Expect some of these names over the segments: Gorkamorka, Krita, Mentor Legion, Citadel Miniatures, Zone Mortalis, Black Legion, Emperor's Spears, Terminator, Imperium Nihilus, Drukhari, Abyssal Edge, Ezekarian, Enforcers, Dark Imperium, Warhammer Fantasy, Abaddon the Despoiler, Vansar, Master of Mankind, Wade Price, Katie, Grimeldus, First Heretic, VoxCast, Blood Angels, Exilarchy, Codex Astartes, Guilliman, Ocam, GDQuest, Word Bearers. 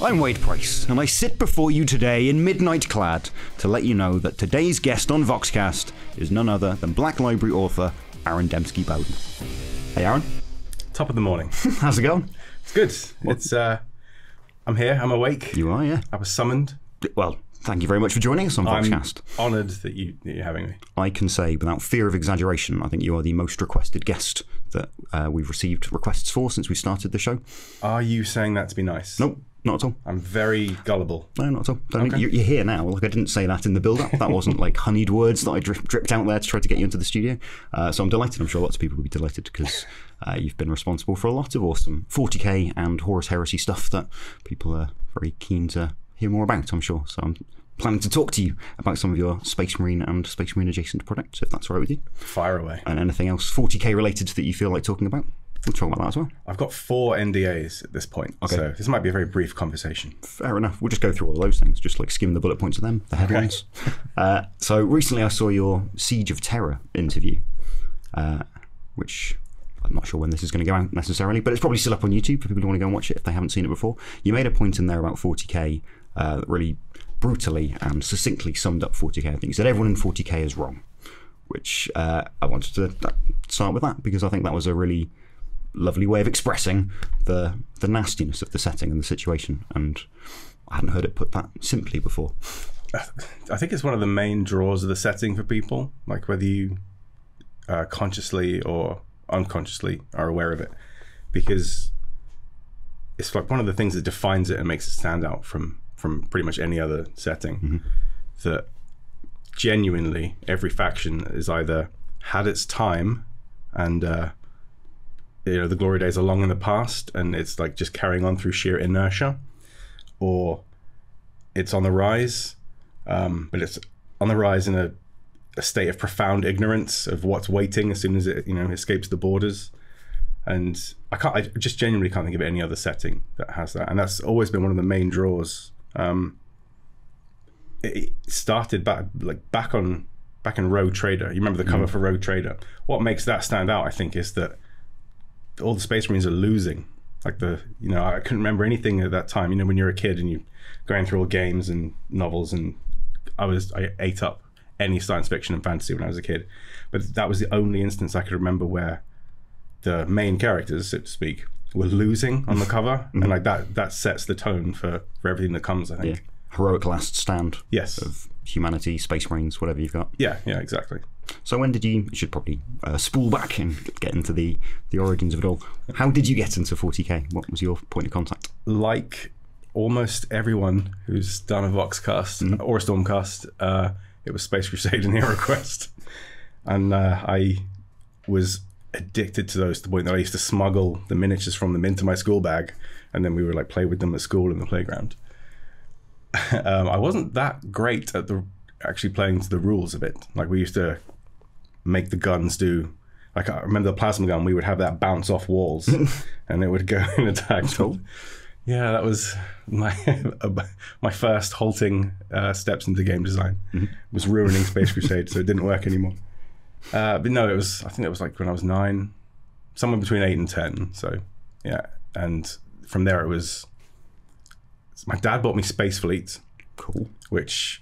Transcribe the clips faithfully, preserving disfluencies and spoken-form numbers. I'm Wade Price, and I sit before you today in midnight clad to let you know that today's guest on VoxCast is none other than Black Library author Aaron Dembski-Bowden. Hey Aaron. Top of the morning. How's it going? It's good. What? It's uh, I'm here, I'm awake. You are, yeah. I was summoned. Well, thank you very much for joining us on VoxCast. I'm honoured that, you, that you're having me. I can say, without fear of exaggeration, I think you are the most requested guest that uh, we've received requests for since we started the show. Are you saying that to be nice? Nope. Not at all. I'm very gullible. No, not at all. Don't okay. You're here now. Like, I didn't say that in the build-up. That wasn't like honeyed words that I drip, dripped out there to try to get you into the studio. Uh, so I'm delighted. I'm sure lots of people will be delighted because uh, you've been responsible for a lot of awesome forty K and Horus Heresy stuff that people are very keen to hear more about, I'm sure. So I'm planning to talk to you about some of your Space Marine and Space Marine adjacent products, if that's all right with you. Fire away. And anything else forty K related that you feel like talking about. We'll talk about that as well. I've got four N D As at this point, okay. So this might be a very brief conversation. Fair enough. We'll just go through all of those things, just like skim the bullet points of them, the headlines. Okay. uh, so recently I saw your Siege of Terra interview, uh, which I'm not sure when this is going to go out necessarily, but it's probably still up on YouTube for people who want to go and watch it if they haven't seen it before. You made a point in there about forty K uh, that really brutally and succinctly summed up forty K. I think you said everyone in forty K is wrong, which uh, I wanted to start with that because I think that was a really lovely way of expressing the the nastiness of the setting and the situation, and I hadn't heard it put that simply before. I think it's one of the main draws of the setting for people, like whether you uh, consciously or unconsciously are aware of it, because it's like one of the things that defines it and makes it stand out from from pretty much any other setting. Mm-hmm. That genuinely every faction is either had its time and uh you know, the glory days are long in the past and it's like just carrying on through sheer inertia, or it's on the rise, um, but it's on the rise in a, a state of profound ignorance of what's waiting as soon as it, you know, escapes the borders. And I can't, I just genuinely can't think of any other setting that has that. And that's always been one of the main draws. Um, it started back, like back on, back in Rogue Trader. You remember the cover mm. for Rogue Trader? What makes that stand out, I think, is that all the Space Marines are losing. Like the, you know, I couldn't remember anything at that time. You know, when you're a kid and you're going through all games and novels, and I was, I ate up any science fiction and fantasy when I was a kid. But that was the only instance I could remember where the main characters, so to speak, were losing on the cover. Mm-hmm. And like that, that sets the tone for, for everything that comes, I think. Yeah. Heroic last stand. Yes. Of humanity, Space Marines, whatever you've got. Yeah, yeah, exactly. So when did you, you should probably uh, spool back and get into the, the origins of it all. How did you get into forty K? What was your point of contact? Like almost everyone who's done a VoxCast mm-hmm. or a Stormcast, uh, it was Space Crusade and HeroQuest. And uh, I was addicted to those to the point that I used to smuggle the miniatures from them into my school bag, and then we would like play with them at school in the playground. um, I wasn't that great at the actually playing to the rules of it. Like we used to make the guns do, like I remember the plasma gun, we would have that bounce off walls and it would go and attack. Cool. Yeah, that was my my first halting uh, steps into game design. Mm-hmm. It was ruining Space Crusade, so it didn't work anymore. Uh, but no, it was, I think it was like when I was nine, somewhere between eight and ten. So yeah, and from there it was, my dad bought me Space Fleet. Cool. Which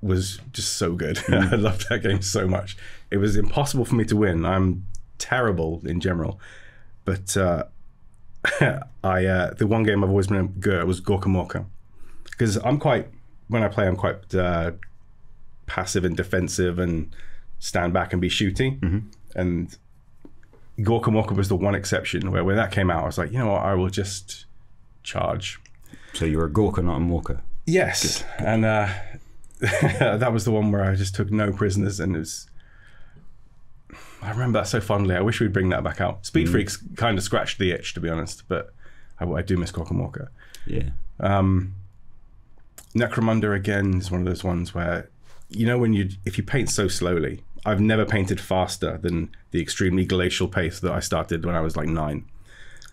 was just so good. Mm. I loved that game so much. It was impossible for me to win. I'm terrible in general, but uh, I uh, the one game I've always been good at was Gorkamorka, because I'm quite, when I play, I'm quite uh, passive and defensive and stand back and be shooty. Mm-hmm. And Gorkamorka was the one exception where when that came out, I was like, you know what, I will just charge. So you're a Gorka, not a Morka. Yes, good. And. Uh, that was the one where I just took no prisoners, and it was, I remember that so fondly. I wish we'd bring that back out. Speed mm. Freaks kind of scratched the itch, to be honest, but I, I do miss Gorkamorka. Yeah. Um, Necromunda again is one of those ones where, you know, when you, if you paint so slowly, I've never painted faster than the extremely glacial pace that I started when I was like nine.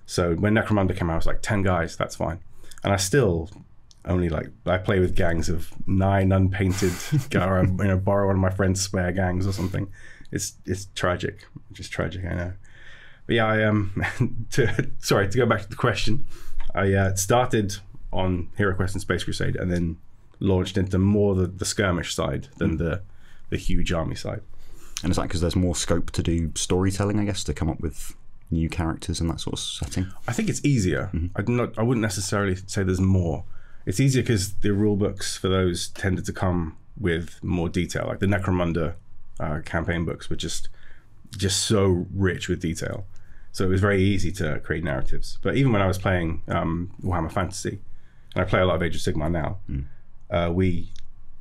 So when Necromunda came out, I was like ten guys, that's fine. And I still only like, I play with gangs of nine unpainted, or, you know, borrow one of my friend's spare gangs or something. It's it's tragic, just tragic, I know. But yeah, I um, to, sorry, to go back to the question, I uh, started on HeroQuest and Space Crusade, and then launched into more the, the skirmish side than mm. the the huge army side. And is that because there's more scope to do storytelling, I guess, to come up with new characters and that sort of setting? I think it's easier. Mm-hmm. I'd not, I wouldn't necessarily say there's more. It's easier because the rule books for those tended to come with more detail, like the Necromunda uh, campaign books were just just so rich with detail. So it was very easy to create narratives. But even when I was playing um, Warhammer Fantasy, and I play a lot of Age of Sigmar now, mm. uh, we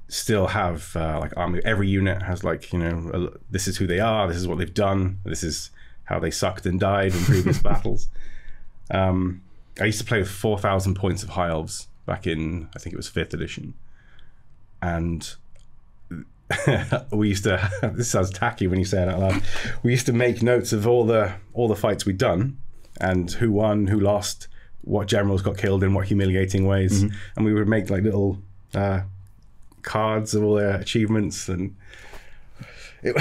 still have uh, like army, every unit has like, you know, a, this is who they are, this is what they've done, this is how they sucked and died in previous battles. Um, I used to play with four thousand points of High Elves back in, I think it was fifth edition. And we used to, this sounds tacky when you say it out loud, we used to make notes of all the all the fights we'd done and who won, who lost, what generals got killed in what humiliating ways. Mm-hmm. And we would make like little uh, cards of all their achievements. And it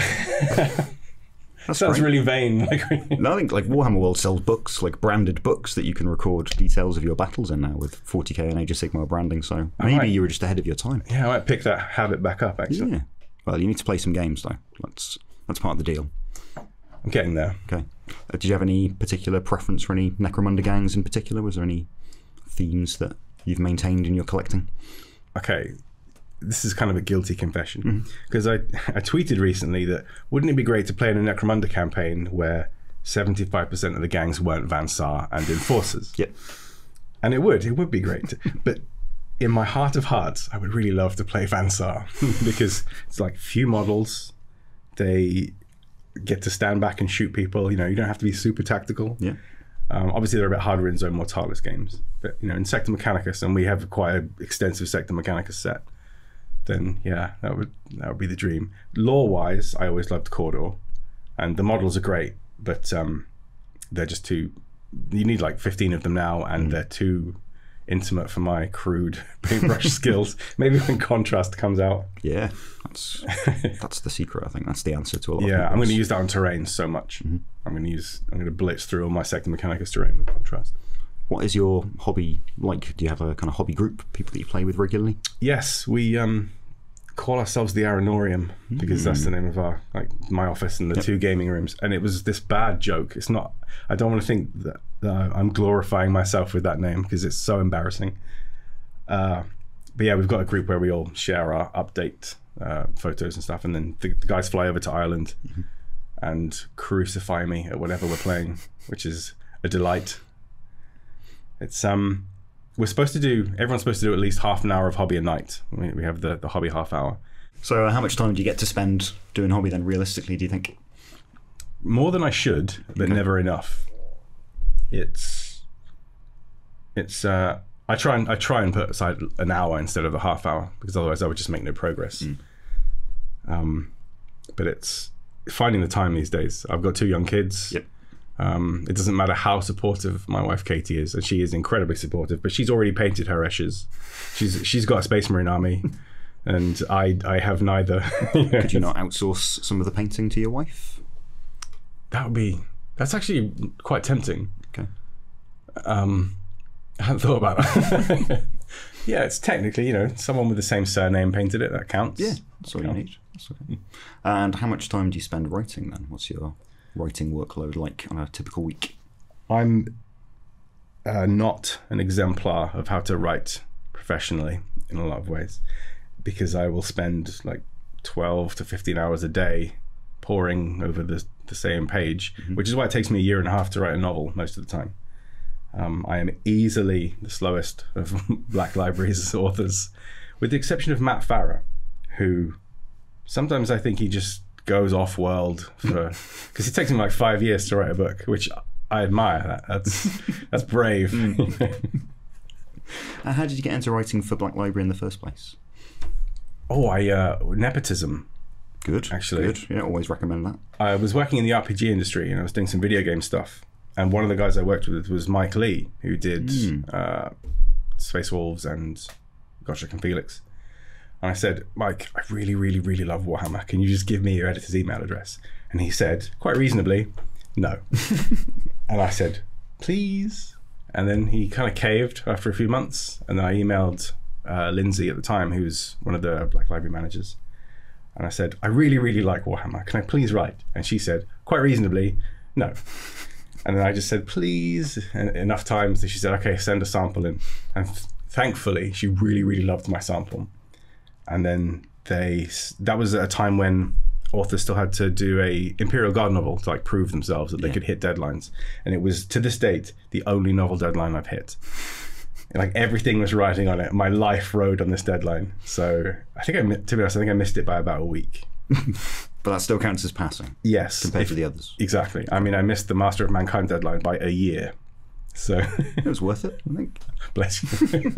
that sounds really vain. Like, no, I think like Warhammer World sells books, like branded books that you can record details of your battles in now with forty K and Age of Sigmar branding. So maybe might, you were just ahead of your time. Yeah, I might pick that habit back up actually. Yeah. Well, you need to play some games though. That's that's part of the deal. I'm getting there. Okay. Uh, did you have any particular preference for any Necromunda gangs in particular? Was there any themes that you've maintained in your collecting? Okay. This is kind of a guilty confession, because mm-hmm. I, I tweeted recently that wouldn't it be great to play in a Necromunda campaign where seventy-five percent of the gangs weren't Vansar and Enforcers? Yep. And it would. It would be great. But in my heart of hearts, I would really love to play Vansar because it's like few models. They get to stand back and shoot people. You know, you don't have to be super tactical. Yeah. Um, obviously, they're a bit harder in Zone Mortalis games. But, you know, in Sector Mechanicus, and we have quite an extensive Sector Mechanicus set, then yeah, that would that would be the dream. Lore-wise, I always loved Mordor, and the models are great, but um, they're just too, you need like fifteen of them now, and mm. they're too intimate for my crude paintbrush skills. Maybe when Contrast comes out. Yeah, that's that's the secret, I think. That's the answer to a lot yeah, of Yeah, I'm gonna use that on terrain so much. Mm-hmm. I'm gonna use, I'm gonna blitz through all my Sector Mechanicus terrain with Contrast. What is your hobby like? Do you have a kind of hobby group, people that you play with regularly? Yes, we um, call ourselves the Aranorium because mm. that's the name of our, like my office and the yep. two gaming rooms. And it was this bad joke. It's not, I don't want to think that, that I'm glorifying myself with that name because it's so embarrassing. Uh, but yeah, we've got a group where we all share our update uh, photos and stuff. And then the, the guys fly over to Ireland mm-hmm. and crucify me at whatever we're playing, which is a delight. It's um, we're supposed to do, everyone's supposed to do at least half an hour of hobby a night. We, we have the, the hobby half hour. So uh, how much time do you get to spend doing hobby then realistically, do you think? More than I should, but okay. never enough. It's, it's, uh, I try and I try and put aside an hour instead of a half hour because otherwise I would just make no progress. Mm. Um, but it's finding the time these days. I've got two young kids. Yep. Um, it doesn't matter how supportive my wife Katie is, and she is incredibly supportive, but she's already painted her ashes. She's she's got a Space Marine army, and I I have neither. Could you not outsource some of the painting to your wife? That would be, that's actually quite tempting. Okay. Um, I hadn't thought about that. Yeah, it's technically, you know, someone with the same surname painted it, that counts. Yeah, that's all you need. That's okay. And how much time do you spend writing then? What's your writing workload like on a typical week? I'm uh, not an exemplar of how to write professionally in a lot of ways because I will spend like twelve to fifteen hours a day poring over the, the same page, mm-hmm. which is why it takes me a year and a half to write a novel most of the time. Um, I am easily the slowest of Black Library's authors, with the exception of Matt Farah, who sometimes I think he just goes off world for, because it takes him like five years to write a book, which I admire. That that's that's brave. Mm. And how did you get into writing for Black Library in the first place? Oh, I uh, nepotism. Good, actually. Good. Yeah, always recommend that. I was working in the R P G industry and I was doing some video game stuff. And one of the guys I worked with was Mike Lee, who did mm. uh, Space Wolves and Gotcha and Felix. And I said, Mike, I really, really, really love Warhammer. Can you just give me your editor's email address? And he said, quite reasonably, no. And I said, please? And then he kind of caved after a few months. And then I emailed uh, Lindsay at the time, who was one of the Black Library managers. And I said, I really, really like Warhammer. Can I please write? And she said, quite reasonably, no. And then I just said, please, and enough times that she said, okay, send a sample in. And th thankfully, she really, really loved my sample. And then they, that was at a time when authors still had to do a Imperial Guard novel to like prove themselves that they yeah. could hit deadlines. And it was, to this date, the only novel deadline I've hit. And, like, everything was riding on it. My life rode on this deadline. So I think I, to be honest, I think I missed it by about a week. But that still counts as passing. Yes. Compared if, to the others. Exactly. I mean, I missed the Master of Mankind deadline by a year. So it was worth it, I think. Bless you.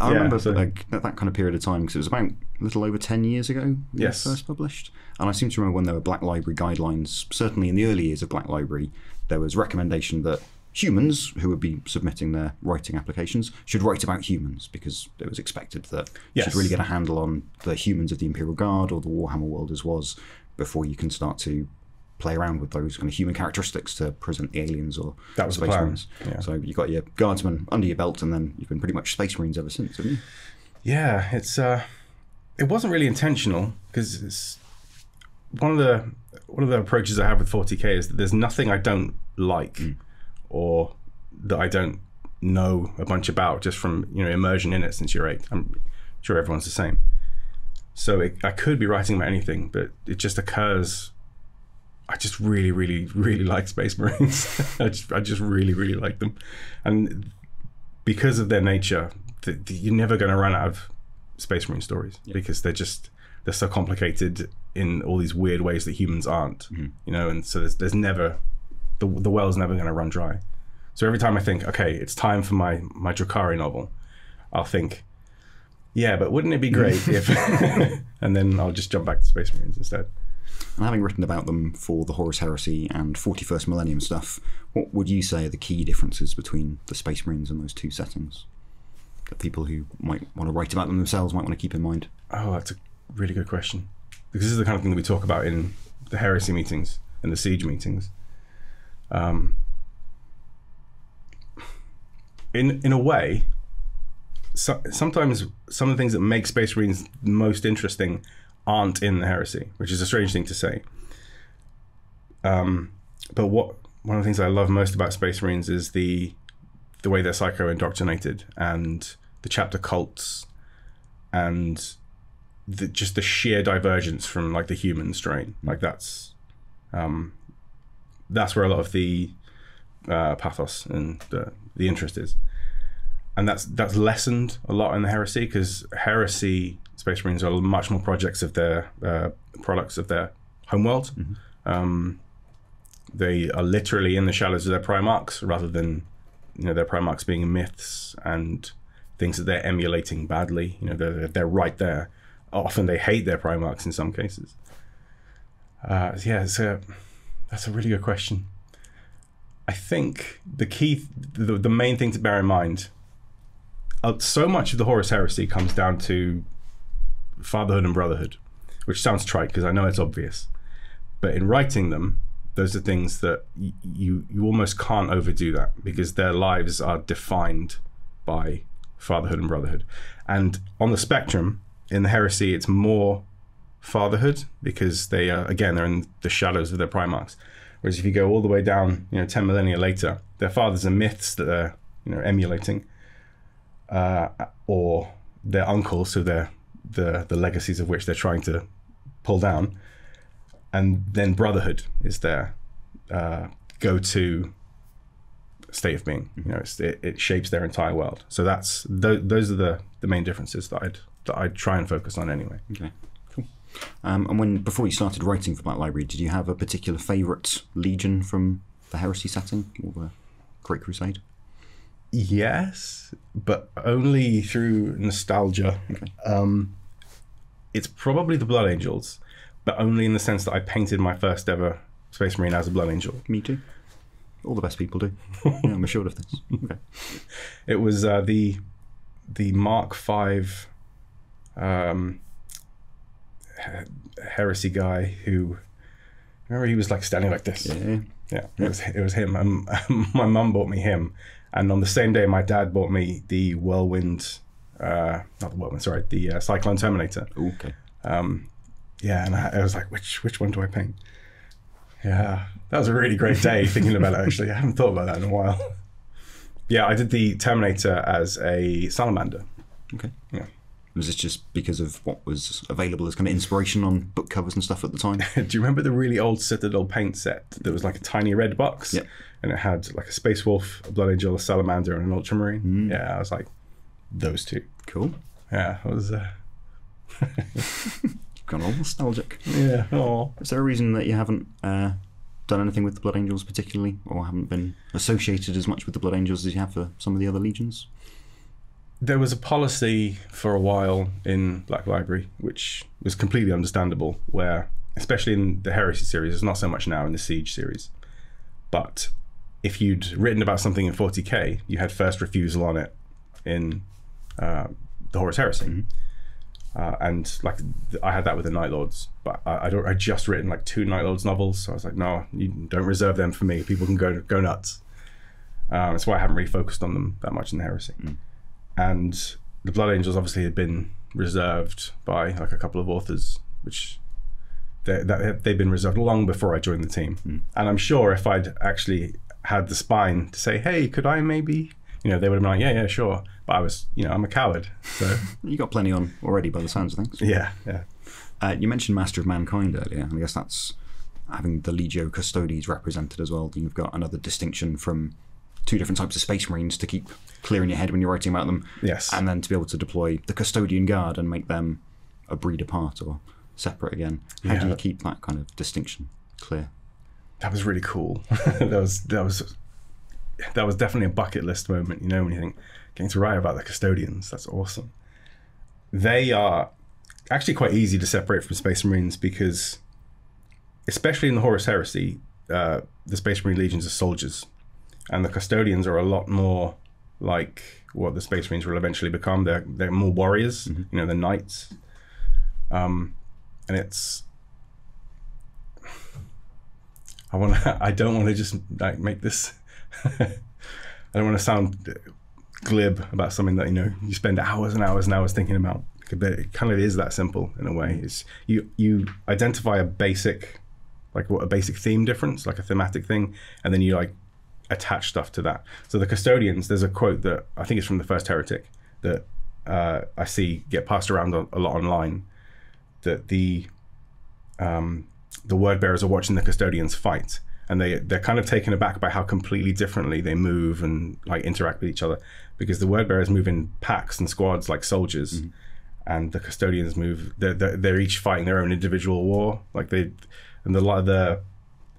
I yeah, remember so. like, that, that kind of period of time, because it was about a little over ten years ago when yes. it was first published. And I seem to remember when there were Black Library guidelines, certainly in the early years of Black Library, there was recommendation that humans who would be submitting their writing applications should write about humans, because it was expected that you yes. should really get a handle on the humans of the Imperial Guard or the Warhammer world as was before you can start to play around with those kind of human characteristics to present the aliens or that was space marines. Yeah. So you got your guardsman under your belt, and then you've been pretty much space marines ever since, haven't you? Yeah, it's uh, it wasn't really intentional, because it's one of the one of the approaches I have with forty K is that there's nothing I don't like. Mm. Or that I don't know a bunch about just from you know immersion in it since you're eight. I'm sure everyone's the same. So it, I could be writing about anything, but it just occurs. I just really, really, really like Space Marines. I, just, I just really, really like them, and because of their nature, the, the, you're never going to run out of Space Marine stories yeah. because they're just they're so complicated in all these weird ways that humans aren't. Mm-hmm. You know, and so there's, there's never. The, the well's never going to run dry. So every time I think, okay, it's time for my, my Drukhari novel, I'll think, yeah, but wouldn't it be great if... And then I'll just jump back to Space Marines instead. And having written about them for the Horus Heresy and forty-first Millennium stuff, what would you say are the key differences between the Space Marines and those two settings that people who might want to write about them themselves might want to keep in mind? Oh, that's a really good question. Because this is the kind of thing that we talk about in the Heresy meetings and the Siege meetings. Um, in in a way, so, sometimes some of the things that make Space Marines most interesting aren't in the Heresy, which is a strange thing to say. Um, but what one of the things I love most about Space Marines is the the way they're psycho-indoctrinated, and the chapter cults, and the, just the sheer divergence from like the human strain. Like that's. Um, That's where a lot of the uh, pathos and the, the interest is, and that's that's lessened a lot in the Heresy, because Heresy Space Marines are much more projects of their uh, products of their homeworld. Mm-hmm. um, they are literally in the shallows of their Primarchs, rather than you know their Primarchs being myths and things that they're emulating badly. You know they're they're right there. Often they hate their Primarchs in some cases. Uh, yeah, so. That's a really good question. I think the key, the, the main thing to bear in mind, uh, so much of the Horus Heresy comes down to fatherhood and brotherhood, which sounds trite because I know it's obvious, but in writing them, those are things that you you almost can't overdo that, because their lives are defined by fatherhood and brotherhood. And on the spectrum, in the Heresy, it's more fatherhood, because they are, again, they're in the shadows of their Primarchs. Whereas if you go all the way down, you know, ten millennia later, their fathers are myths that they're, you know, emulating, uh, or their uncles, so they're the the legacies of which they're trying to pull down. And then brotherhood is their uh, go-to state of being. You know, it's, it, it shapes their entire world. So that's th those are the the main differences that I'd that I'd try and focus on anyway. Okay. Um, and when before you started writing for Black Library, did you have a particular favourite legion from the Heresy setting or the Great Crusade? Yes, but only through nostalgia. Okay. Um, it's probably the Blood Angels, but only in the sense that I painted my first ever Space Marine as a Blood Angel. Me too. All the best people do. Yeah, I'm assured of this. Okay. It was uh, the the Mark five. Um, Heresy guy who Remember, he was like standing like this. Yeah, yeah. It was it was him. Um, my mum bought me him, and on the same day, my dad bought me the Whirlwind, uh, not the Whirlwind, sorry, the uh, Cyclone Terminator. Okay. Um, yeah, and I, I was like, which which one do I paint? Yeah, that was a really great day thinking about it. Actually, I haven't thought about that in a while. Yeah, I did the Terminator as a salamander. Okay. Yeah. Was this just because of what was available as kind of inspiration on book covers and stuff at the time? Do you remember the really old Citadel paint set that was like a tiny red box? Yeah. And it had like a Space Wolf, a Blood Angel, a Salamander, and an Ultramarine? Mm. Yeah, I was like, those two. Cool. Yeah, it was... Uh... You've gone all nostalgic. Yeah. Aww. Is there a reason that you haven't uh, done anything with the Blood Angels particularly, or haven't been associated as much with the Blood Angels as you have for some of the other legions? There was a policy for a while in Black Library, which was completely understandable, where, especially in the Heresy series, there's not so much now in the Siege series, but if you'd written about something in forty K, you had first refusal on it in uh, the Horus Heresy. Mm-hmm. uh, and like I had that with the Night Lords, but I, I don't, I'd just written like two Night Lords novels, so I was like, no, you don't reserve them for me. People can go, go nuts. Um, that's why I haven't really focused on them that much in the Heresy. Mm-hmm. And the Blood Angels obviously had been reserved by like a couple of authors, which they, that, they'd been reserved long before I joined the team. Mm. And I'm sure if I'd actually had the spine to say, hey, could I maybe, you know, they would have been like, yeah, yeah, sure. But I was, you know, I'm a coward. So you got plenty on already by the sounds of things. Yeah, yeah. Uh, you mentioned Master of Mankind earlier, and I guess that's having the Legio Custodes represented as well. You've got another distinction from two different types of Space Marines to keep clear in your head when you're writing about them. Yes. And then to be able to deploy the Custodian Guard and make them a breed apart or separate again. How yeah. do you keep that kind of distinction clear? That was really cool. that was that was that was definitely a bucket list moment, you know, when you think, getting to write about the Custodians, that's awesome. They are actually quite easy to separate from Space Marines because, especially in the Horus Heresy, uh, the Space Marine legions are soldiers. And the Custodians are a lot more like what the Space Marines will eventually become. They're, they're more warriors, mm-hmm. you know, they're knights. Um, and it's... I want I don't want to just like make this... I don't want to sound glib about something that, you know, you spend hours and hours and hours thinking about. But it kind of is that simple in a way. It's, you, you identify a basic, like what a basic theme difference, like a thematic thing, and then you like, attach stuff to that. So the Custodians, there's a quote that I think it's from the First Heretic that uh, I see get passed around a, a lot online, that the um, the word bearers are watching the Custodians fight, and they they're kind of taken aback by how completely differently they move and like interact with each other, because the word bearers move in packs and squads like soldiers, mm-hmm. and the Custodians move. They're, they're they're each fighting their own individual war, like they and the lot of the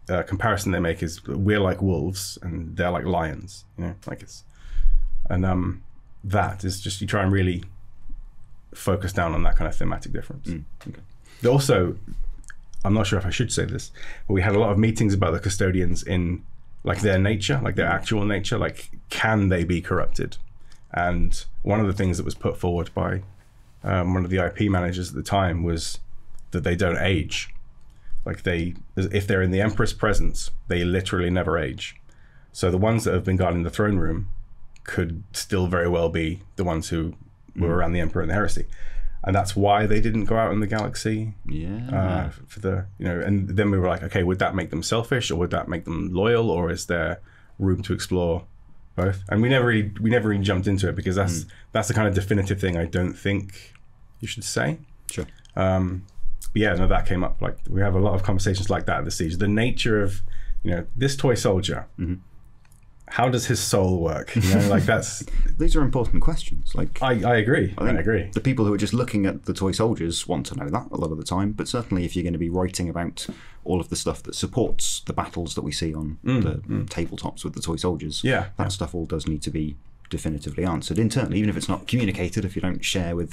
Uh, comparison they make is we're like wolves and they're like lions, you know, like it's, and um, that is just, you try and really focus down on that kind of thematic difference. Mm, okay. They also, I'm not sure if I should say this, but we had a lot of meetings about the Custodians in like their nature, like their actual nature, like can they be corrupted? And one of the things that was put forward by um, one of the I P managers at the time was that they don't age. Like they, if they're in the Emperor's presence, they literally never age. So the ones that have been guarding the throne room could still very well be the ones who were mm. around the Emperor in the Heresy. And that's why they didn't go out in the galaxy. Yeah. Uh, for the, you know, and then we were like, okay, would that make them selfish or would that make them loyal, or is there room to explore both? And we never really, we never really jumped into it because that's, mm. that's the kind of definitive thing I don't think you should say. Sure. Um, But yeah, no, that came up. Like we have a lot of conversations like that at the Siege. The nature of, you know, this toy soldier, mm-hmm. how does his soul work? You know, like that's these are important questions. Like I, I agree. I, think I agree. The people who are just looking at the toy soldiers want to know that a lot of the time. But certainly, if you're going to be writing about all of the stuff that supports the battles that we see on mm, the mm. tabletops with the toy soldiers, yeah, that yeah. stuff all does need to be definitively answered internally, even if it's not communicated, if you don't share with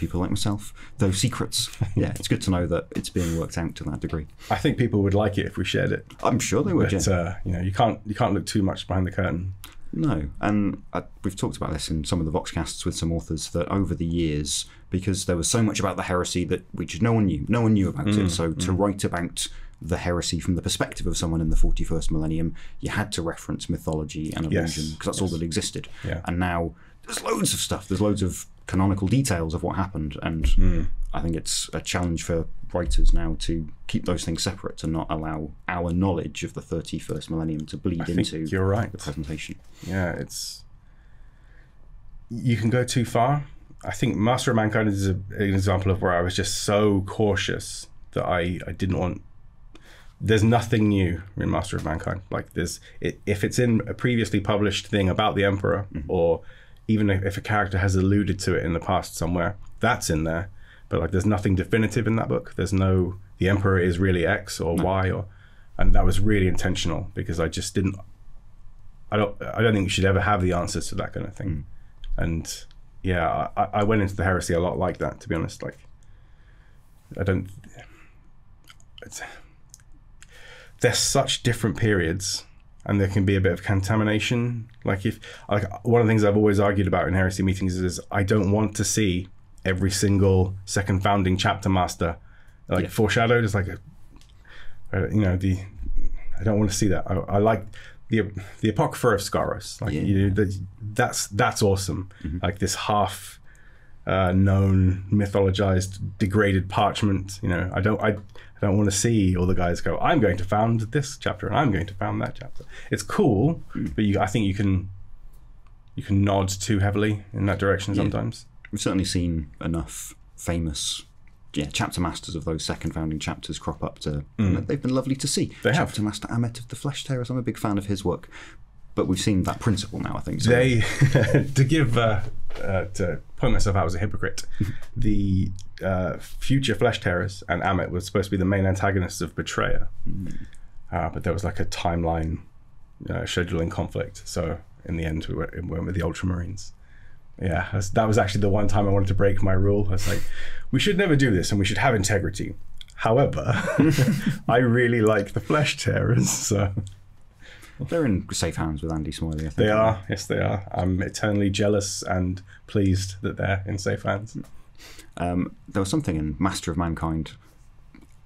people like myself those secrets. Yeah, it's good to know that it's being worked out to that degree. I think people would like it if we shared it. I'm sure they would, but, yeah. Uh, you know, you can't, you can't look too much behind the curtain. No, and I, we've talked about this in some of the VoxCasts with some authors, that over the years, because there was so much about the Heresy that we just, no one knew, no one knew about mm, it, so mm. to write about the heresy from the perspective of someone in the forty-first millennium, you had to reference mythology and illusion, because yes. that's yes. all that existed. Yeah. And now there's loads of stuff. There's loads of canonical details of what happened. And mm. I think it's a challenge for writers now to keep those things separate, to not allow our knowledge of the thirty-first millennium to bleed I into think you're right. the presentation. Yeah, it's... You can go too far. I think Master of Mankind is a, an example of where I was just so cautious that I, I didn't want... There's nothing new in Master of Mankind. Like there's, it, if it's in a previously published thing about the Emperor, mm-hmm. or even if, if a character has alluded to it in the past somewhere, that's in there. But like, there's nothing definitive in that book. There's no, the Emperor is really X or no. Y, or, and that was really intentional, because I just didn't, I don't, I don't think you should ever have the answers to that kind of thing. Mm. And yeah, I, I went into the heresy a lot like that, to be honest. Like, I don't, it's, they're such different periods, and there can be a bit of contamination. Like if, like one of the things I've always argued about in heresy meetings is, I don't want to see every single second founding chapter master like yeah. foreshadowed. It's like, a, you know, the I don't want to see that. I, I like the the Apocrypha of Scaros. Like yeah. you know, the, that's that's awesome. Mm-hmm. Like this half uh, known, mythologized, degraded parchment. You know, I don't I. I don't want to see all the guys go, I'm going to found this chapter and I'm going to found that chapter. It's cool, mm. but you, I think you can you can nod too heavily in that direction yeah. sometimes. We've certainly seen enough famous yeah, chapter masters of those second founding chapters crop up to, mm. they've been lovely to see. They chapter have. Master Amet of the Flesh Terrors, I'm a big fan of his work, but we've seen that principle now, I think. So. They, to give, uh, uh, to point myself out as a hypocrite, the uh, future Flesh Terrors and Amet was supposed to be the main antagonists of Betrayer. Mm. Uh, but there was like a timeline uh, scheduling conflict. So in the end, we went, we went with the Ultramarines. Yeah, that's, that was actually the one time I wanted to break my rule. I was like, we should never do this and we should have integrity. However, I really like the Flesh Terrors, so. They're in safe hands with Andy Smiley, I think. They are, yes they are. I'm eternally jealous and pleased that they're in safe hands. Um, there was something in Master of Mankind,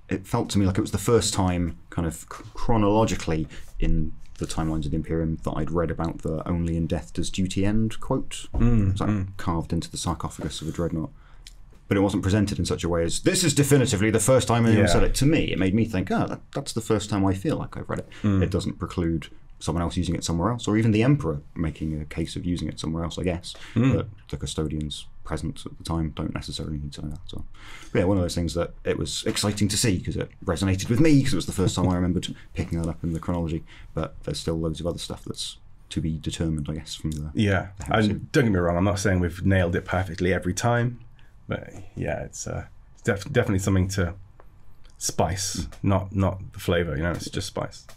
it felt to me like it was the first time, kind of chronologically, in the timelines of the Imperium that I'd read about the only in death does duty end quote. Mm, it was like mm. carved into the sarcophagus of a dreadnought. But it wasn't presented in such a way as, this is definitively the first time anyone yeah. said it to me. It made me think, oh, that, that's the first time I feel like I've read it. Mm. It doesn't preclude someone else using it somewhere else, or even the Emperor making a case of using it somewhere else, I guess. Mm. But the custodians present at the time don't necessarily need to know that. So, but yeah, one of those things that it was exciting to see because it resonated with me, because it was the first time I remembered picking that up in the chronology. But there's still loads of other stuff that's to be determined, I guess, from the... Yeah, the and don't get me wrong, I'm not saying we've nailed it perfectly every time. But yeah, it's uh, def definitely something to spice, mm. not not the flavour, you know, it's just spice.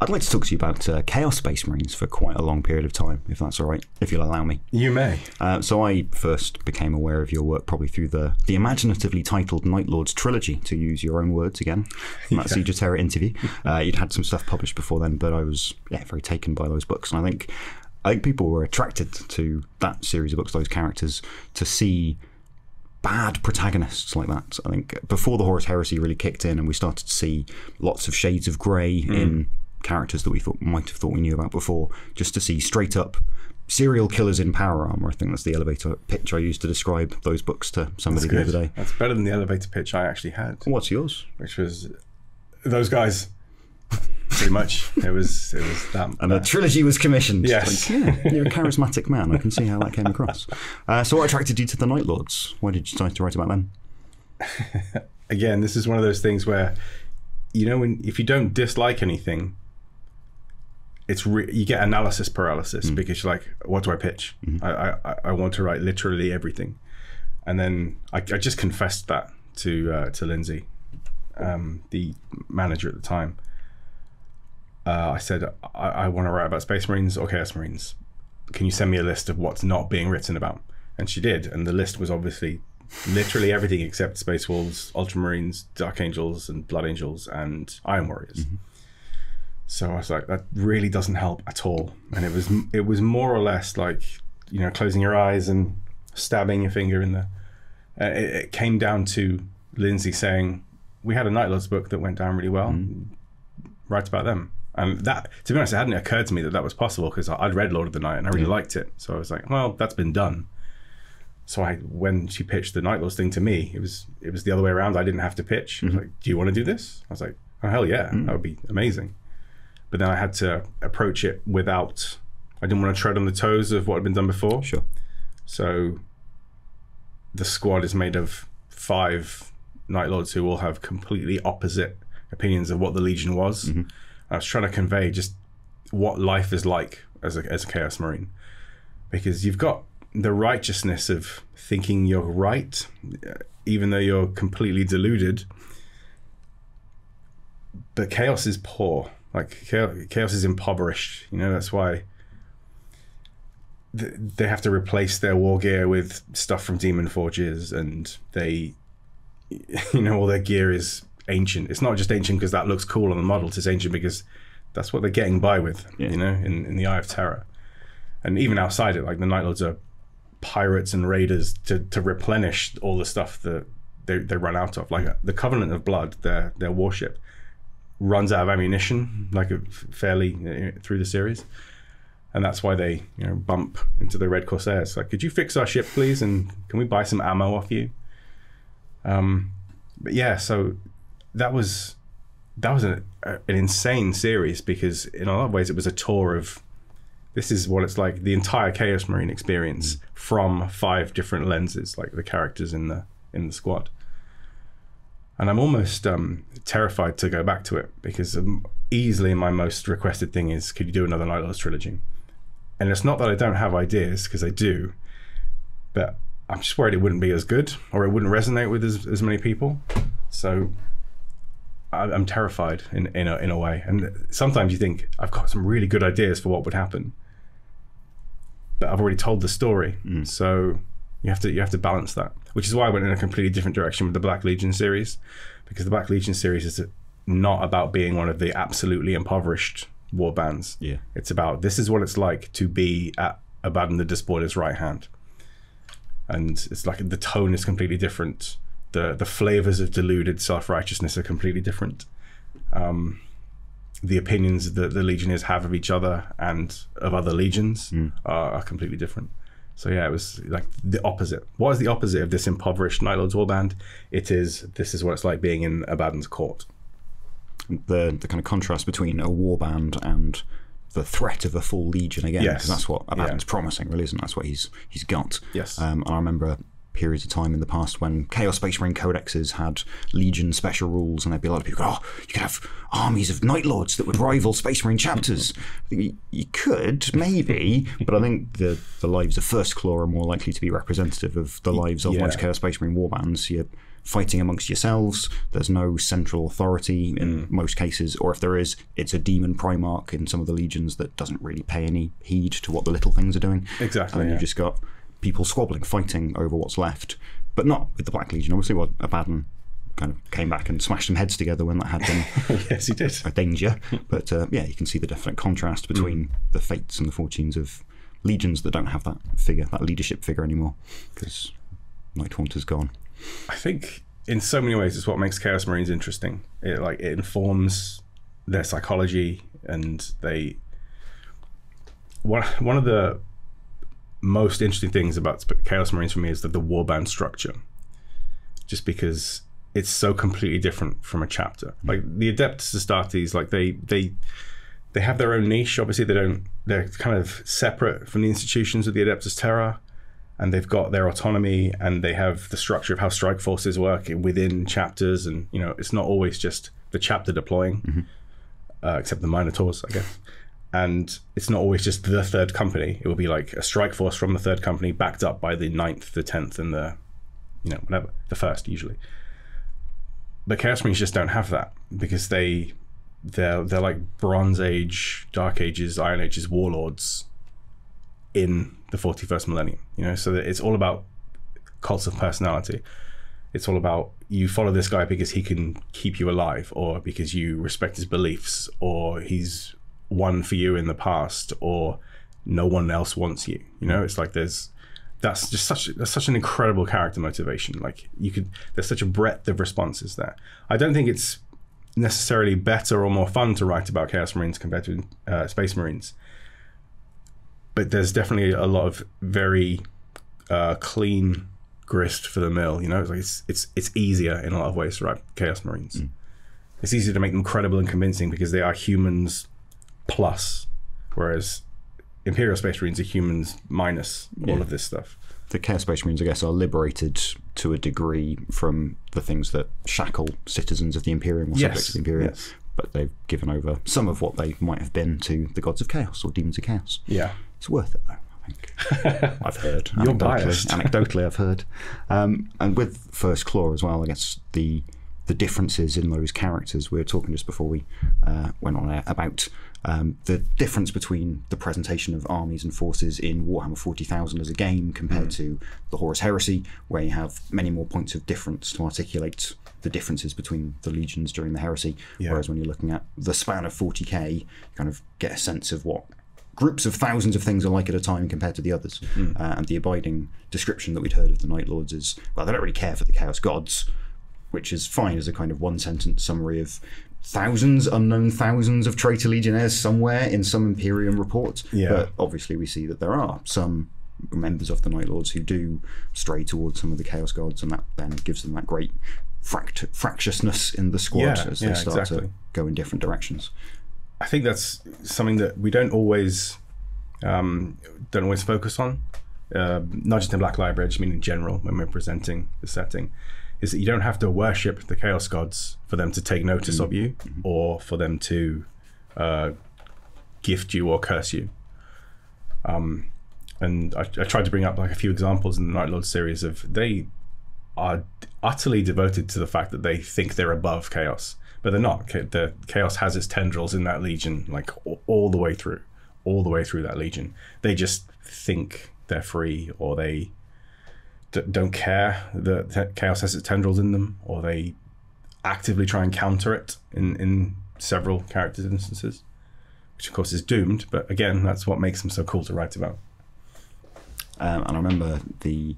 I'd like to talk to you about uh, Chaos Space Marines for quite a long period of time, if that's all right, if you'll allow me. You may. Uh, so I first became aware of your work probably through the, the imaginatively titled Night Lords trilogy, to use your own words again, from that yeah. Siege of Terra interview. Uh, you'd had some stuff published before then, but I was yeah, very taken by those books. And I think, I think people were attracted to that series of books, those characters, to see... bad protagonists like that. I think before the Horus Heresy really kicked in and we started to see lots of shades of grey mm. in characters that we thought might have thought we knew about before, just to see straight up serial killers in power armour. I think that's the elevator pitch I used to describe those books to somebody the other day. That's better than the elevator pitch I actually had. What's yours? Which was those guys. Pretty much. It was it was that. And the trilogy was commissioned. Yes. Like, yeah, you're a charismatic man. I can see how that came across. Uh, so what attracted you to the Night Lords? Why did you decide to write about them? Again, this is one of those things where, you know, when if you don't dislike anything, it's re you get analysis paralysis mm. because you're like, what do I pitch? Mm-hmm. I, I, I want to write literally everything. And then I, I just confessed that to, uh, to Lindsay, um, the manager at the time. Uh, I said, I, I want to write about Space Marines or Chaos Marines. Can you send me a list of what's not being written about? And she did. And the list was obviously literally everything except Space Wolves, Ultramarines, Dark Angels, and Blood Angels, and Iron Warriors. Mm-hmm. So I was like, that really doesn't help at all. And it was, it was more or less like, you know, closing your eyes and stabbing your finger in the... Uh, it, it came down to Lindsay saying, we had a Night Lords book that went down really well. Mm. Write about them. And that, to be honest, it hadn't occurred to me that that was possible, because I'd read Lord of the Night and I really yeah. liked it. So I was like, well, that's been done. So I, when she pitched the Night Lords thing to me, it was it was the other way around. I didn't have to pitch. Mm-hmm. I was like, do you want to do this? I was like, oh, hell yeah, mm-hmm. that would be amazing. But then I had to approach it without, I didn't want to tread on the toes of what had been done before. Sure. So the squad is made of five Night Lords who all have completely opposite opinions of what the Legion was. Mm-hmm. I was trying to convey just what life is like as a, as a Chaos Marine. Because you've got the righteousness of thinking you're right, even though you're completely deluded. But Chaos is poor. Like, Chaos is impoverished. You know, that's why th they have to replace their war gear with stuff from Demon Forges, and they, you know, all their gear is ancient. It's not just ancient because that looks cool on the models. It's ancient because that's what they're getting by with, yeah. you know, in, in the Eye of Terror. And even outside it, like, the Night Lords are pirates and raiders to, to replenish all the stuff that they, they run out of. Like, the Covenant of Blood, their, their warship, runs out of ammunition, like, a fairly uh, through the series. And that's why they, you know, bump into the Red Corsairs. Like, could you fix our ship, please? And can we buy some ammo off you? Um, but yeah, so that was, that was a, a, an insane series, because in a lot of ways it was a tour of, this is what it's like, the entire Chaos Marine experience mm. from five different lenses, like the characters in the in the squad. And I'm almost um, terrified to go back to it, because um, easily my most requested thing is, could you do another Night Lords trilogy? And it's not that I don't have ideas, because I do, but I'm just worried it wouldn't be as good, or it wouldn't resonate with as, as many people. So I'm terrified in, in, a, in a way. And sometimes you think, I've got some really good ideas for what would happen, but I've already told the story. Mm. So you have to you have to balance that, which is why I went in a completely different direction with the Black Legion series, because the Black Legion series is not about being one of the absolutely impoverished war bands. Yeah. It's about, this is what it's like to be at Abaddon the Despoiler's right hand. And it's like the tone is completely different. The, the flavors of deluded self-righteousness are completely different. Um, the opinions that the Legionnaires have of each other and of other Legions mm. are, are completely different. So yeah, it was like the opposite. What is the opposite of this impoverished Night Lords warband? It is, this is what it's like being in Abaddon's court. The, the kind of contrast between a warband and the threat of a full Legion again, because yes. that's what Abaddon's yeah. promising, really, isn't it? That's what he's, he's got. Yes. Um, and I remember periods of time in the past when Chaos Space Marine codexes had Legion special rules, and there'd be a lot of people go, oh, you could have armies of Night Lords that would rival Space Marine chapters. I think you could, maybe, but I think the, the lives of First Claw are more likely to be representative of the lives of yeah. most Chaos Space Marine warbands. You're fighting amongst yourselves, there's no central authority in mm. most cases, or if there is, it's a demon primarch in some of the Legions that doesn't really pay any heed to what the little things are doing. Exactly. And yeah. you've just got people squabbling, fighting over what's left, but not with the Black Legion. Obviously, well, Abaddon kind of came back and smashed some heads together when that had been yes, he did. a danger. But uh, yeah, you can see the definite contrast between mm. the fates and the fortunes of Legions that don't have that figure, that leadership figure anymore, because Night Haunter's gone. I think in so many ways, it's what makes Chaos Marines interesting. It like it informs their psychology, and they one one of the most interesting things about Chaos Marines for me is that the warband structure, just because it's so completely different from a chapter. Like the Adeptus Astartes, like they they they have their own niche. Obviously, they don't. They're kind of separate from the institutions of the Adeptus Terra, and they've got their autonomy, and they have the structure of how strike forces work within chapters. And you know, it's not always just the chapter deploying, mm-hmm. uh, except the Minotaurs, I guess. And it's not always just the third company. It will be like a strike force from the third company backed up by the ninth, the tenth, and the, you know, whatever, the first usually. But Chaos Marines just don't have that, because they, they're, they're like Bronze Age, Dark Ages, Iron Ages warlords in the forty-first millennium, you know? So that it's all about cults of personality. It's all about, you follow this guy because he can keep you alive, or because you respect his beliefs, or he's one for you in the past, or no one else wants you. You know, it's like there's that's just such that's such an incredible character motivation. Like you could, there's such a breadth of responses there. I don't think it's necessarily better or more fun to write about Chaos Marines compared to uh, Space Marines, but there's definitely a lot of very uh, clean grist for the mill. You know, it's like it's it's it's easier in a lot of ways to write Chaos Marines. Mm. It's easier to make them credible and convincing because they are humans plus, whereas Imperial Space Marines are humans minus all yeah. of this stuff. The Chaos Space Marines, I guess, are liberated to a degree from the things that shackle citizens of the Imperium or yes. subjects of the Imperium, yes. but they've given over some of what they might have been to the gods of chaos or demons of chaos. Yeah. It's worth it, though, I think. I've heard. You're anecdotally, biased. Anecdotally, I've heard. Um, and with First Claw as well, I guess the... the differences in those characters. We were talking just before we uh, went on air about um, the difference between the presentation of armies and forces in Warhammer forty thousand as a game compared mm. to the Horus Heresy, where you have many more points of difference to articulate the differences between the legions during the Heresy, yeah. whereas when you're looking at the span of forty K, you kind of get a sense of what groups of thousands of things are like at a time compared to the others. Mm. Uh, and the abiding description that we'd heard of the Night Lords is, well, they don't really care for the Chaos Gods, which is fine as a kind of one-sentence summary of thousands, unknown thousands of traitor legionnaires somewhere in some Imperium report. Yeah. But obviously we see that there are some members of the Night Lords who do stray towards some of the Chaos Gods, and that then gives them that great fract fractiousness in the squad yeah, as they yeah, start exactly. to go in different directions. I think that's something that we don't always um, don't always focus on, uh, not just in Black Library, I just mean in general when we're presenting the setting. Is that you don't have to worship the Chaos Gods for them to take notice mm-hmm. of you mm-hmm. or for them to uh, gift you or curse you. Um, and I, I tried to bring up like a few examples in the Night Lord series of they are utterly devoted to the fact that they think they're above chaos, but they're not. The chaos has its tendrils in that legion, like all, all the way through, all the way through that legion. They just think they're free, or they D don't care that chaos has its tendrils in them, or they actively try and counter it in, in several characters' instances, which of course is doomed, but again, that's what makes them so cool to write about. Um, and I remember the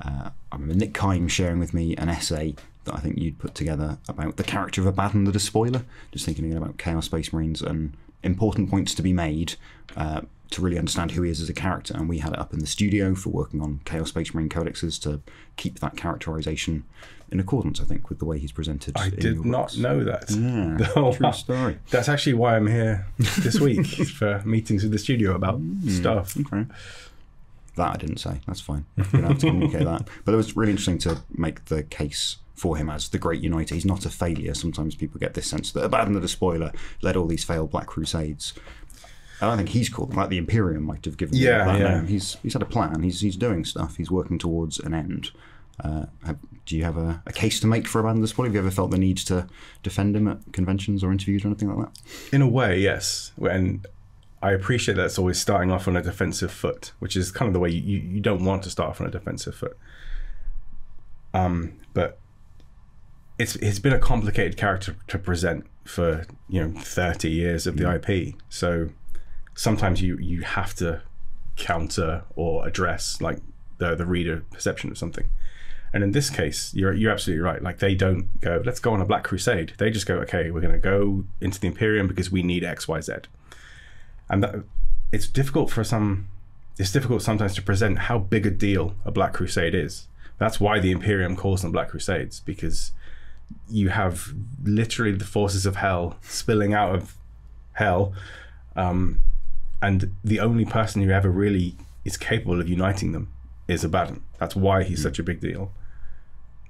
uh, I remember Nick Kime sharing with me an essay that I think you'd put together about the character of Abaddon the Despoiler, just thinking about Chaos Space Marines and important points to be made uh, to really understand who he is as a character. And we had it up in the studio for working on Chaos Space Marine codexes to keep that characterization in accordance, I think, with the way he's presented. I did not know that. Yeah, oh, true wow. story. That's actually why I'm here this week for meetings with the studio about mm, stuff. Okay. That I didn't say. That's fine. You're going to have to communicate that. But it was really interesting to make the case for him as the great uniter. He's not a failure. Sometimes people get this sense that Abaddon the Despoiler led all these failed Black Crusades. I don't think he's called, like the Imperium might have given yeah, him that. Yeah. No, he's he's had a plan. He's he's doing stuff. He's working towards an end. Uh, have, do you have a, a case to make for Abaddon the Despoiler? Have you ever felt the need to defend him at conventions or interviews or anything like that? In a way, yes. And I appreciate that's always starting off on a defensive foot, which is kind of the way you, you don't want to start off on a defensive foot. Um, but it's it's been a complicated character to present for, you know, thirty years of the mm. I P. So sometimes you you have to counter or address like the the reader perception of something. And in this case, you're you're absolutely right. Like they don't go, let's go on a Black Crusade. They just go, okay, we're gonna go into the Imperium because we need X, Y, Z. And that, it's difficult for some, it's difficult sometimes to present how big a deal a Black Crusade is. That's why the Imperium calls them Black Crusades, because you have literally the forces of hell spilling out of hell, um, and the only person who ever really is capable of uniting them is Abaddon. That's why he's mm. such a big deal.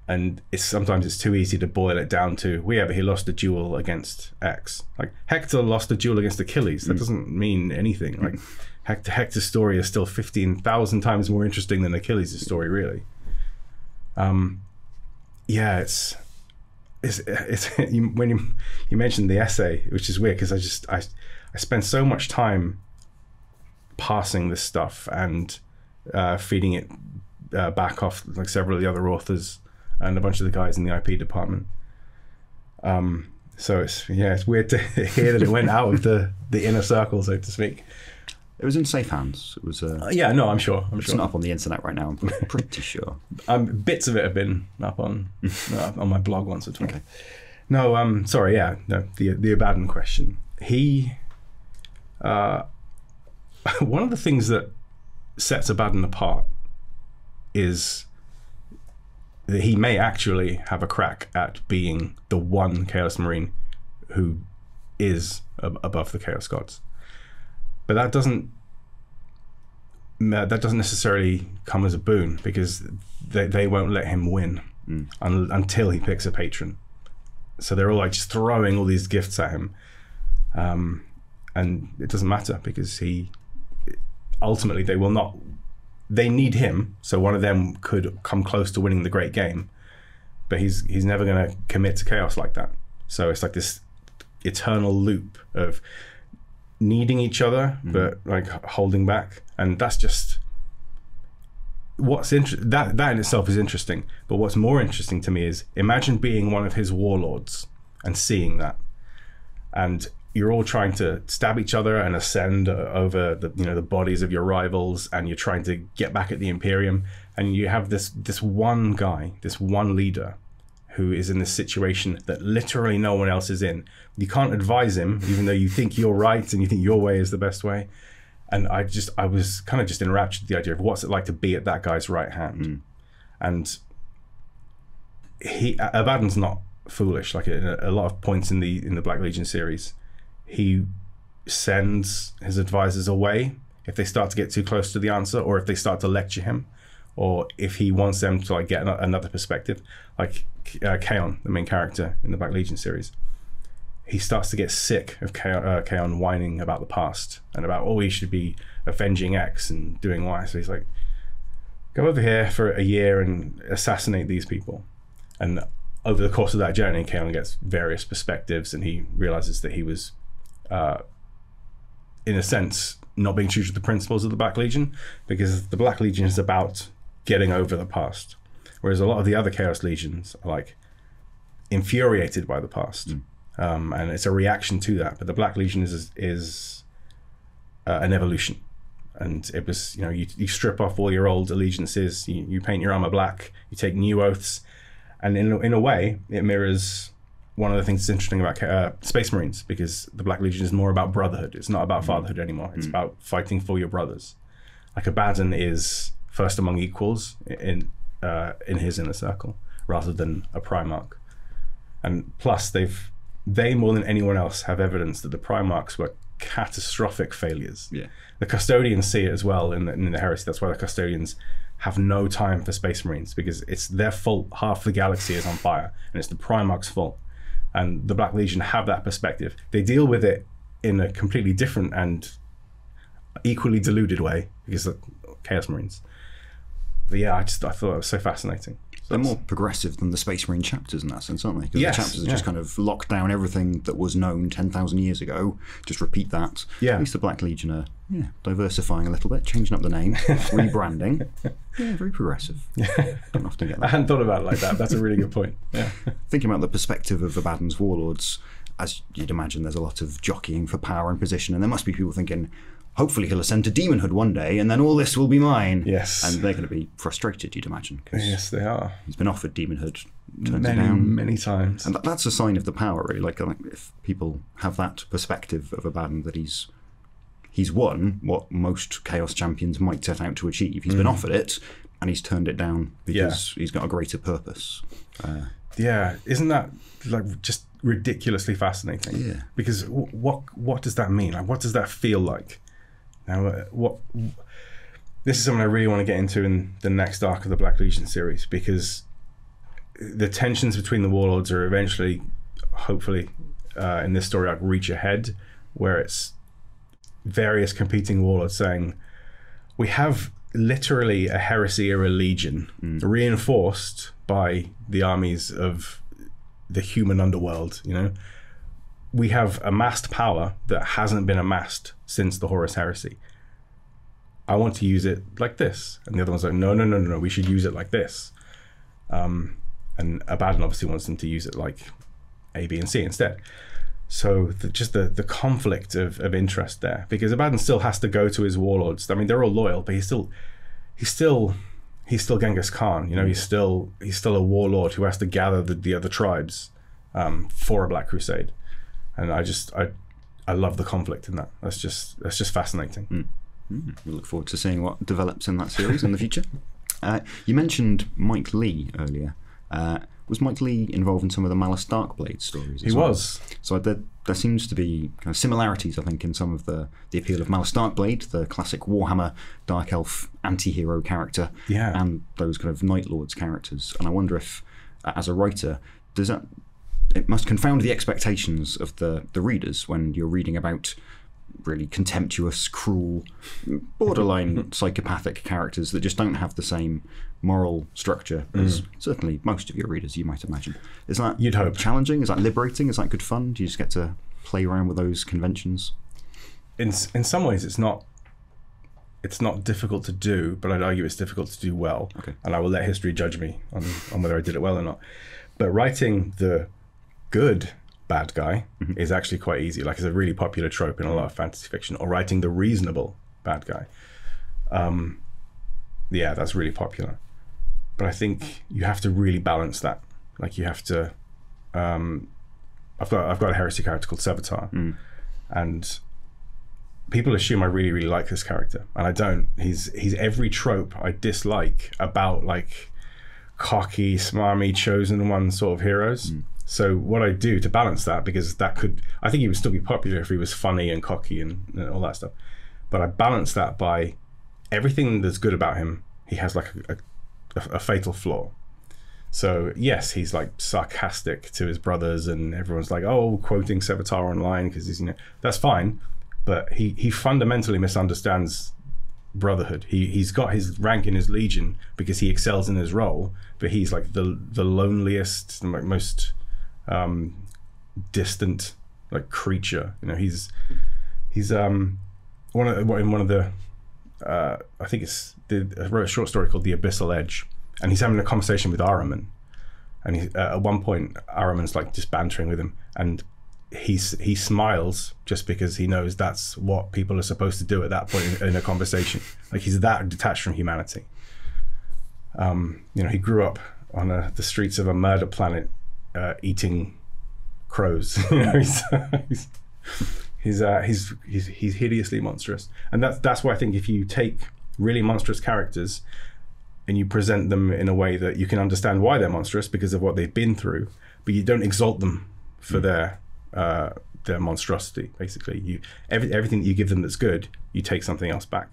And it's sometimes it's too easy to boil it down to, well, yeah, but he lost a duel against X. Like Hector lost a duel against Achilles. That mm. doesn't mean anything. Like Hector, Hector's story is still fifteen thousand times more interesting than Achilles' story, really. Um, yeah, it's it's, it's you, when you you mentioned the essay, which is weird because I just I I spend so much time passing this stuff and uh, feeding it uh, back off like several of the other authors and a bunch of the guys in the I P department. Um, so it's, yeah, it's weird to hear that it went out of the, the inner circle, so to speak. It was in safe hands. It was. Uh, uh, yeah, no, I'm sure. I'm it's sure. Not up on the internet right now. I'm pretty sure. Um, bits of it have been up on uh, on my blog once or twice. Okay. No, um, sorry. Yeah, no. The the Abaddon question. He, uh, one of the things that sets Abaddon apart is that he may actually have a crack at being the one Chaos Marine who is ab- above the Chaos Gods. But that doesn't that doesn't necessarily come as a boon, because they, they won't let him win mm. un, until he picks a patron. So they're all like just throwing all these gifts at him, um, and it doesn't matter, because he ultimately they will not. They need him, so one of them could come close to winning the great game, but he's he's never going to commit to chaos like that. So it's like this eternal loop of needing each other, mm-hmm. but like holding back, and that's just what's interesting. That that in itself is interesting, but what's more interesting to me is imagine being one of his warlords and seeing that, and you're all trying to stab each other and ascend over the you know the bodies of your rivals, and you're trying to get back at the Imperium, and you have this this one guy, this one leader, who is in this situation that literally no one else is in. You can't advise him, even though you think you're right and you think your way is the best way. And I just, I was kind of just enraptured with the idea of what's it like to be at that guy's right hand. Mm. And he, Abaddon's not foolish. Like in a, a lot of points in the in the Black Legion series, he sends his advisors away if they start to get too close to the answer, or if they start to lecture him, or if he wants them to like get an- another perspective. Like uh, Kaon, the main character in the Black Legion series, he starts to get sick of Kaon, uh, Kaon whining about the past and about, oh, he should be avenging X and doing Y. So he's like, go over here for a year and assassinate these people. And over the course of that journey, Kaon gets various perspectives, and he realizes that he was, uh, in a sense, not being true to the principles of the Black Legion, because the Black Legion is about getting over the past. Whereas a lot of the other Chaos Legions are like infuriated by the past. Mm. Um, and it's a reaction to that. But the Black Legion is is uh, an evolution. And it was, you know, you, you strip off all your old allegiances, you, you paint your armor black, you take new oaths. And in, in a way, it mirrors one of the things that's interesting about uh, Space Marines, because the Black Legion is more about brotherhood. It's not about mm. fatherhood anymore. It's mm. about fighting for your brothers. Like Abaddon is first among equals in uh, in his inner circle, rather than a Primarch. And plus, they've they more than anyone else have evidence that the Primarchs were catastrophic failures. Yeah, the Custodians see it as well in the, in the Heresy. That's why the Custodians have no time for Space Marines, because it's their fault half the galaxy is on fire, and it's the Primarch's fault. And the Black Legion have that perspective. They deal with it in a completely different and equally deluded way, because the Chaos Marines. But yeah, I just I thought it was so fascinating. So they're more progressive than the Space Marine chapters in that sense, aren't they? Because yes, the chapters are yeah. just kind of locked down everything that was known ten thousand years ago, just repeat that. Yeah. At least the Black Legion are yeah, diversifying a little bit, changing up the name, rebranding. Yeah, very progressive. Don't often get that. I hadn't thought about it like that. That's a really good point. Yeah. Thinking about the perspective of Abaddon's warlords, as you'd imagine, there's a lot of jockeying for power and position, and there must be people thinking, hopefully he'll ascend to demonhood one day, and then all this will be mine. Yes. And they're going to be frustrated, you'd imagine. Yes, they are. He's been offered demonhood, turns many, it down. Many times. And that's a sign of the power, really. Like, like if people have that perspective of Abaddon, that he's he's won what most Chaos champions might set out to achieve. He's mm. been offered it, and he's turned it down because yeah. he's got a greater purpose. Uh, yeah. Isn't that like just ridiculously fascinating? Yeah. Because w- what what does that mean? Like, what does that feel like? Now, uh, what this is something I really want to get into in the next arc of the Black Legion series, because the tensions between the warlords are eventually, hopefully, uh, in this story arc, reach a head where it's various competing warlords saying, we have literally a heresy era legion mm. reinforced by the armies of the human underworld, you know? We have amassed power that hasn't been amassed since the Horus Heresy. I want to use it like this. And the other one's like, no, no, no, no, no, we should use it like this. Um, and Abaddon obviously wants them to use it like A, B, and C instead. So the, just the, the conflict of, of interest there, because Abaddon still has to go to his warlords. I mean, they're all loyal, but he's still, he's still, he's still Genghis Khan. You know, he's still he's still a warlord who has to gather the, the other tribes um, for a Black Crusade. And I just I I love the conflict in that. That's just that's just fascinating. Mm. Mm. We look forward to seeing what develops in that series in the future. Uh, you mentioned Mike Lee earlier. Uh, Was Mike Lee involved in some of the Malus Darkblade stories? He well? was. So there, there seems to be kind of similarities, I think, in some of the, the appeal of Malus Darkblade, the classic Warhammer Dark Elf anti-hero character, yeah. and those kind of Night Lords characters. And I wonder if, as a writer, does that it must confound the expectations of the, the readers when you're reading about really contemptuous, cruel, borderline psychopathic characters that just don't have the same moral structure as mm. certainly most of your readers, you might imagine. Is that You'd hope. challenging? Is that liberating? Is that good fun? Do you just get to play around with those conventions? In in some ways, it's not it's not difficult to do, but I'd argue it's difficult to do well. Okay. And I will let history judge me on, on whether I did it well or not. But writing the good bad guy mm-hmm. is actually quite easy. Like, it's a really popular trope in a lot of fantasy fiction, or writing the reasonable bad guy. Um, yeah, that's really popular. But I think you have to really balance that. Like, you have to, um, I've got I've got a heresy character called Sevatar, mm. and people assume I really, really like this character, and I don't. He's he's every trope I dislike about, like, cocky, smarmy, chosen one sort of heroes. Mm. So what I do to balance that, because that could, I think he would still be popular if he was funny and cocky and, and all that stuff. But I balance that by everything that's good about him. He has like a, a, a fatal flaw. So yes, he's like sarcastic to his brothers and everyone's like, oh, quoting Sevatar online because he's, you know, that's fine. But he, he fundamentally misunderstands brotherhood. He, he's got his rank in his legion because he excels in his role, but he's like the, the loneliest, most... um distant like creature. You know, he's he's um one of in one of the uh I think it's the I wrote a short story called The Abyssal Edge, and he's having a conversation with Ahriman, and he, uh, at one point Ahriman's like just bantering with him, and he's he smiles just because he knows that's what people are supposed to do at that point in, in a conversation. Like, he's that detached from humanity. Um you know, he grew up on a, the streets of a murder planet, Uh, eating crows. You know, he's he's he's, uh, he's he's he's hideously monstrous, and that's that's why I think if you take really monstrous characters and you present them in a way that you can understand why they're monstrous because of what they've been through, but you don't exalt them for mm. their uh, their monstrosity. Basically, you every, everything that you give them that's good, you take something else back.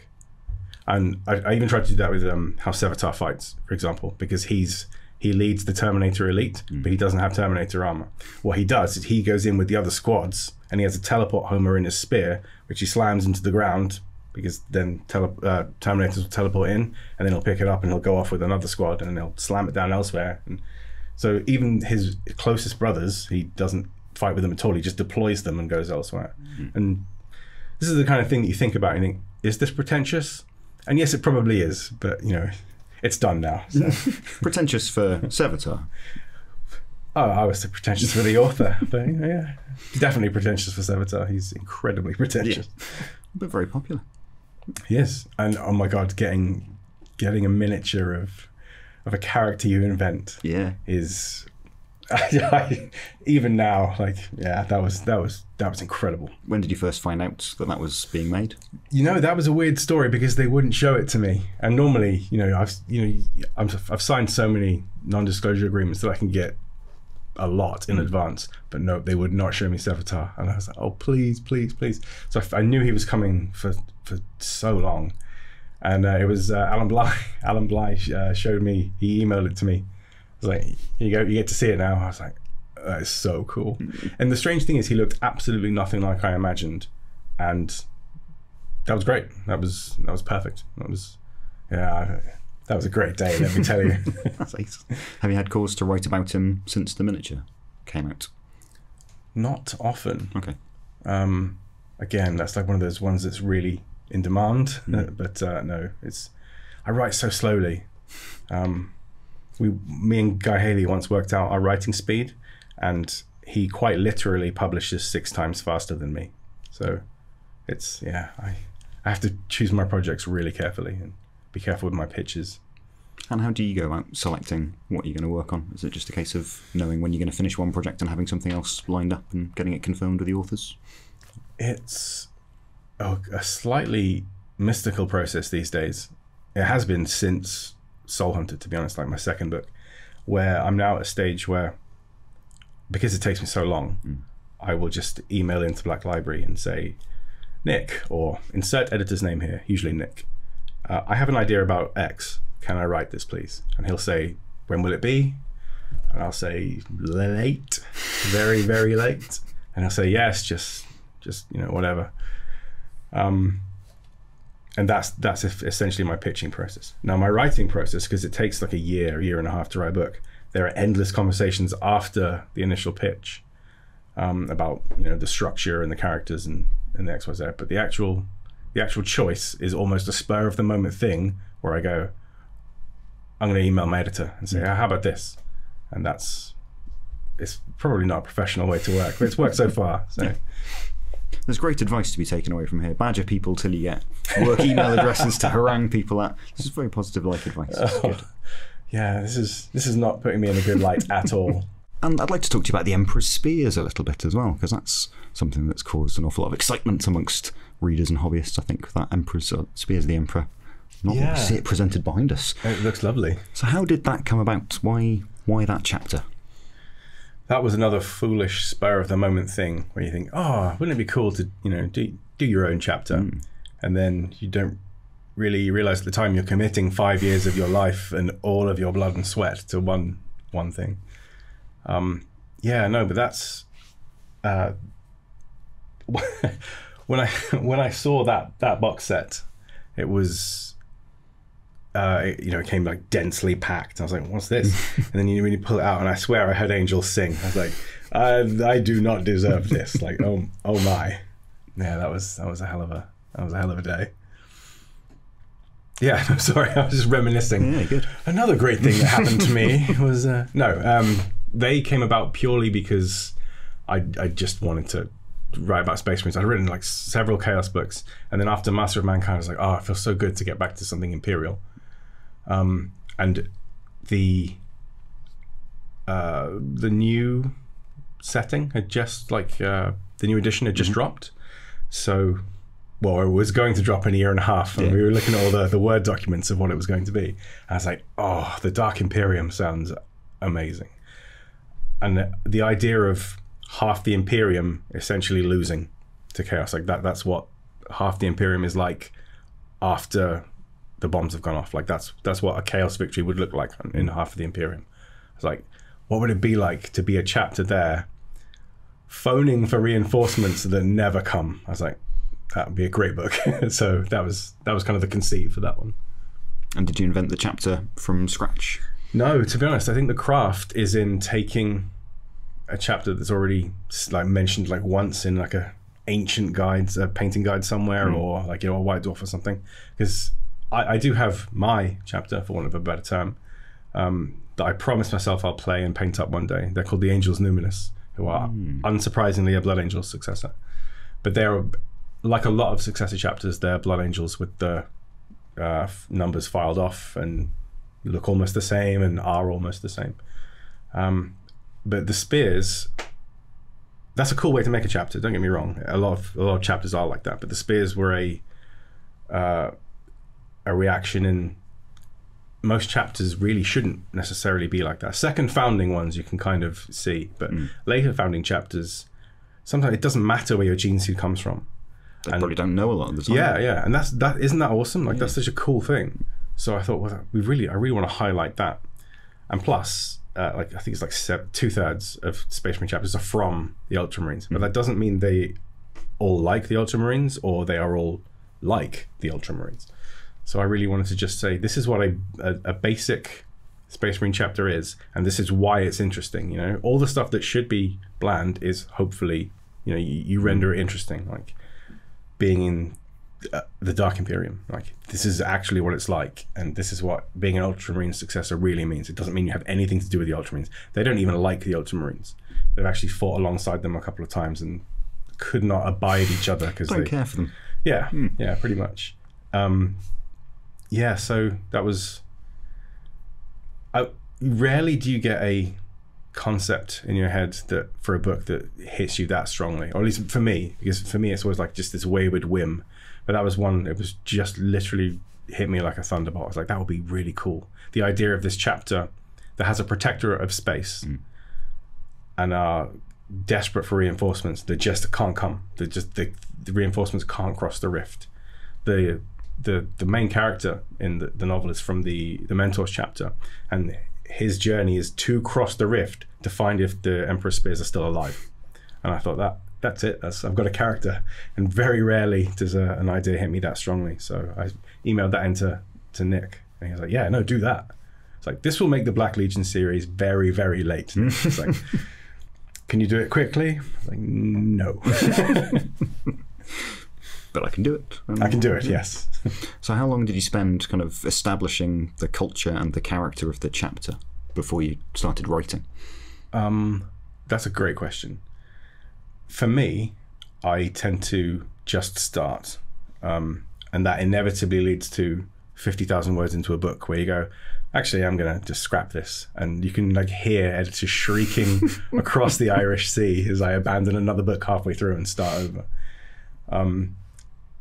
And I, I even tried to do that with um, how Sevatar fights, for example, because he's. He leads the Terminator elite, mm. but he doesn't have Terminator armor. What he does is he goes in with the other squads, and he has a teleport homer in his spear, which he slams into the ground, because then tele uh, Terminators will teleport in, and then he'll pick it up and he'll go off with another squad, and he'll slam it down elsewhere. And so even his closest brothers, he doesn't fight with them at all. He just deploys them and goes elsewhere. Mm. And this is the kind of thing that you think about and you think, is this pretentious? And yes, it probably is, but you know, it's done now. So. Pretentious for Sevatar. Oh, I was pretentious for the author, but yeah, definitely pretentious for Sevatar. He's incredibly pretentious, yeah. but very popular. Yes, and oh my god, getting getting a miniature of of a character you invent, yeah, is even now like yeah, that was that was that was incredible. When did you first find out that that was being made? You know, that was a weird story because they wouldn't show it to me. And normally, you know, I've you know I'm, I've signed so many non-disclosure agreements that I can get a lot in mm. advance. But no, they would not show me Sevatar, and I was like, oh please, please, please. So I, I knew he was coming for for so long, and uh, it was uh, Alan Bly. Alan Bly uh, showed me. He emailed it to me. I was like, here you go, you get to see it now. I was like, that is so cool. And the strange thing is he looked absolutely nothing like I imagined. And that was great. That was that was perfect. That was, yeah, that was a great day, let me tell you. That's nice. Have you had cause to write about him since the miniature came out? Not often. Okay. Um, again, that's like one of those ones that's really in demand. Mm. But uh, no, it's, I write so slowly. Um, We, me and Guy Haley once worked out our writing speed, and he quite literally publishes six times faster than me. So it's, yeah, I, I have to choose my projects really carefully and be careful with my pitches. And how do you go about selecting what you're going to work on? Is it just a case of knowing when you're going to finish one project and having something else lined up and getting it confirmed with the authors? It's a, a slightly mystical process these days. It has been since Soul Hunter, to be honest, like my second book, where I'm now at a stage where, because it takes me so long, mm. I will just email into Black Library and say, Nick, or insert editor's name here, usually Nick, uh, I have an idea about X. Can I write this, please? And he'll say, when will it be? And I'll say, late, very, very late. And he'll say, yes, just, just you know, whatever. Um, and that's that's essentially my pitching process. Now, my writing process, because it takes like a year, a year and a half to write a book, there are endless conversations after the initial pitch um, about you know the structure and the characters and and the X, Y, Z. But the actual the actual choice is almost a spur of the moment thing where I go, I'm going to email my editor and say, oh, how about this? And that's, it's probably not a professional way to work, but it's worked so far. So. Yeah. There's great advice to be taken away from here. Badger people till you get work email addresses to harangue people at. This is very positive-like advice. Oh, yeah, this is, this is not putting me in a good light at all. And I'd like to talk to you about the Emperor's Spears a little bit as well, because that's something that's caused an awful lot of excitement amongst readers and hobbyists, I think, that Emperor's Spears, the Emperor. Not yeah. see it presented behind us. It looks lovely. So how did that come about? Why why that chapter? That was another foolish spur of the moment thing where you think, oh, wouldn't it be cool to, you know, do do your own chapter? Mm. And then you don't really realize at the time you're committing five years of your life and all of your blood and sweat to one one thing. Um, yeah, no, but that's uh, when I when I saw that that box set, it was. Uh, it, you know, it came like densely packed. I was like, what's this? And then you really pull it out, and I swear I heard angels sing. I was like, I, I do not deserve this. Like, oh, oh my. Yeah, that was that was a hell of a that was a hell of a day. Yeah, I'm sorry, I was just reminiscing. Yeah, good. Another great thing that happened to me was uh, no, um, they came about purely because I I just wanted to write about Space Marines. I'd written like several Chaos books, and then after Master of Mankind, I was like, oh, it feels so good to get back to something Imperial. Um, and the uh, the new setting had just like uh, the new edition had just mm-hmm. dropped. So, well, it was going to drop in a year and a half, and yeah. we were looking at all the, the Word documents of what it was going to be. And I was like, oh, the Dark Imperium sounds amazing, and the, the idea of half the Imperium essentially losing to Chaos, like that. That's what half the Imperium is like after the bombs have gone off. Like that's that's what a Chaos victory would look like in half of the Imperium. It's like, what would it be like to be a chapter there phoning for reinforcements that never come? I was like, that would be a great book. So that was that was kind of the conceit for that one. And did you invent the chapter from scratch? No, to be honest, I think the craft is in taking a chapter that's already like mentioned like once in like a ancient guides, a painting guide somewhere, mm. or like, you know, a White Dwarf or something. Because I, I do have my chapter, for want of a better term, um, that I promise myself I'll play and paint up one day. They're called the Angels Numinous, who are mm. unsurprisingly a Blood Angels successor. But they're, like a lot of successor chapters, they're Blood Angels with the uh, numbers filed off and look almost the same and are almost the same. Um, but the Spears, that's a cool way to make a chapter, don't get me wrong. A lot of, a lot of chapters are like that, but the Spears were a... Uh, a reaction in most chapters really shouldn't necessarily be like that. Second founding ones you can kind of see, but mm. later founding chapters, sometimes it doesn't matter where your gene seed comes from. They and probably don't know a lot of the time. Yeah, yeah, and that's that. Isn't that awesome? Like yeah. that's such a cool thing. So I thought, well, we really, I really want to highlight that. And plus, uh, like I think it's like seven, two thirds of Space Marine chapters are from the Ultramarines, mm. but that doesn't mean they all like the Ultramarines or they are all like the Ultramarines. So I really wanted to just say, this is what a, a, a basic Space Marine chapter is, and this is why it's interesting, you know? All the stuff that should be bland is hopefully, you know, you, you render it interesting, like being in uh, the Dark Imperium. Like, this is actually what it's like, and this is what being an Ultramarine successor really means. It doesn't mean you have anything to do with the Ultramarines. They don't even like the Ultramarines. They've actually fought alongside them a couple of times and could not abide each other because they don't care for them. Yeah, mm. yeah, pretty much. Um, yeah, so that was. I, rarely do you get a concept in your head that for a book that hits you that strongly, or at least for me, because for me it's always like just this wayward whim. But that was one. It was just literally hit me like a thunderbolt. I was like, that would be really cool. The idea of this chapter that has a protectorate of space mm. and are desperate for reinforcements. They just can't come. They just the, the reinforcements can't cross the rift. The the the main character in the, the novel is from the the Mentors chapter, and his journey is to cross the rift to find if the Emperor's Spears are still alive. And I thought that that's it. That's, I've got a character. And very rarely does a, an idea hit me that strongly. So I emailed that into to Nick, and he was like, yeah, no, do that. It's like, this will make the Black Legion series very, very late. It's like, can you do it quickly? I was like, no. But I can do it. Um, I can do it, yes. So how long did you spend kind of establishing the culture and the character of the chapter before you started writing? Um, that's a great question. For me, I tend to just start. Um, and that inevitably leads to fifty thousand words into a book where you go, actually, I'm going to just scrap this. And you can like hear editors shrieking across the Irish Sea as I abandon another book halfway through and start over. Um,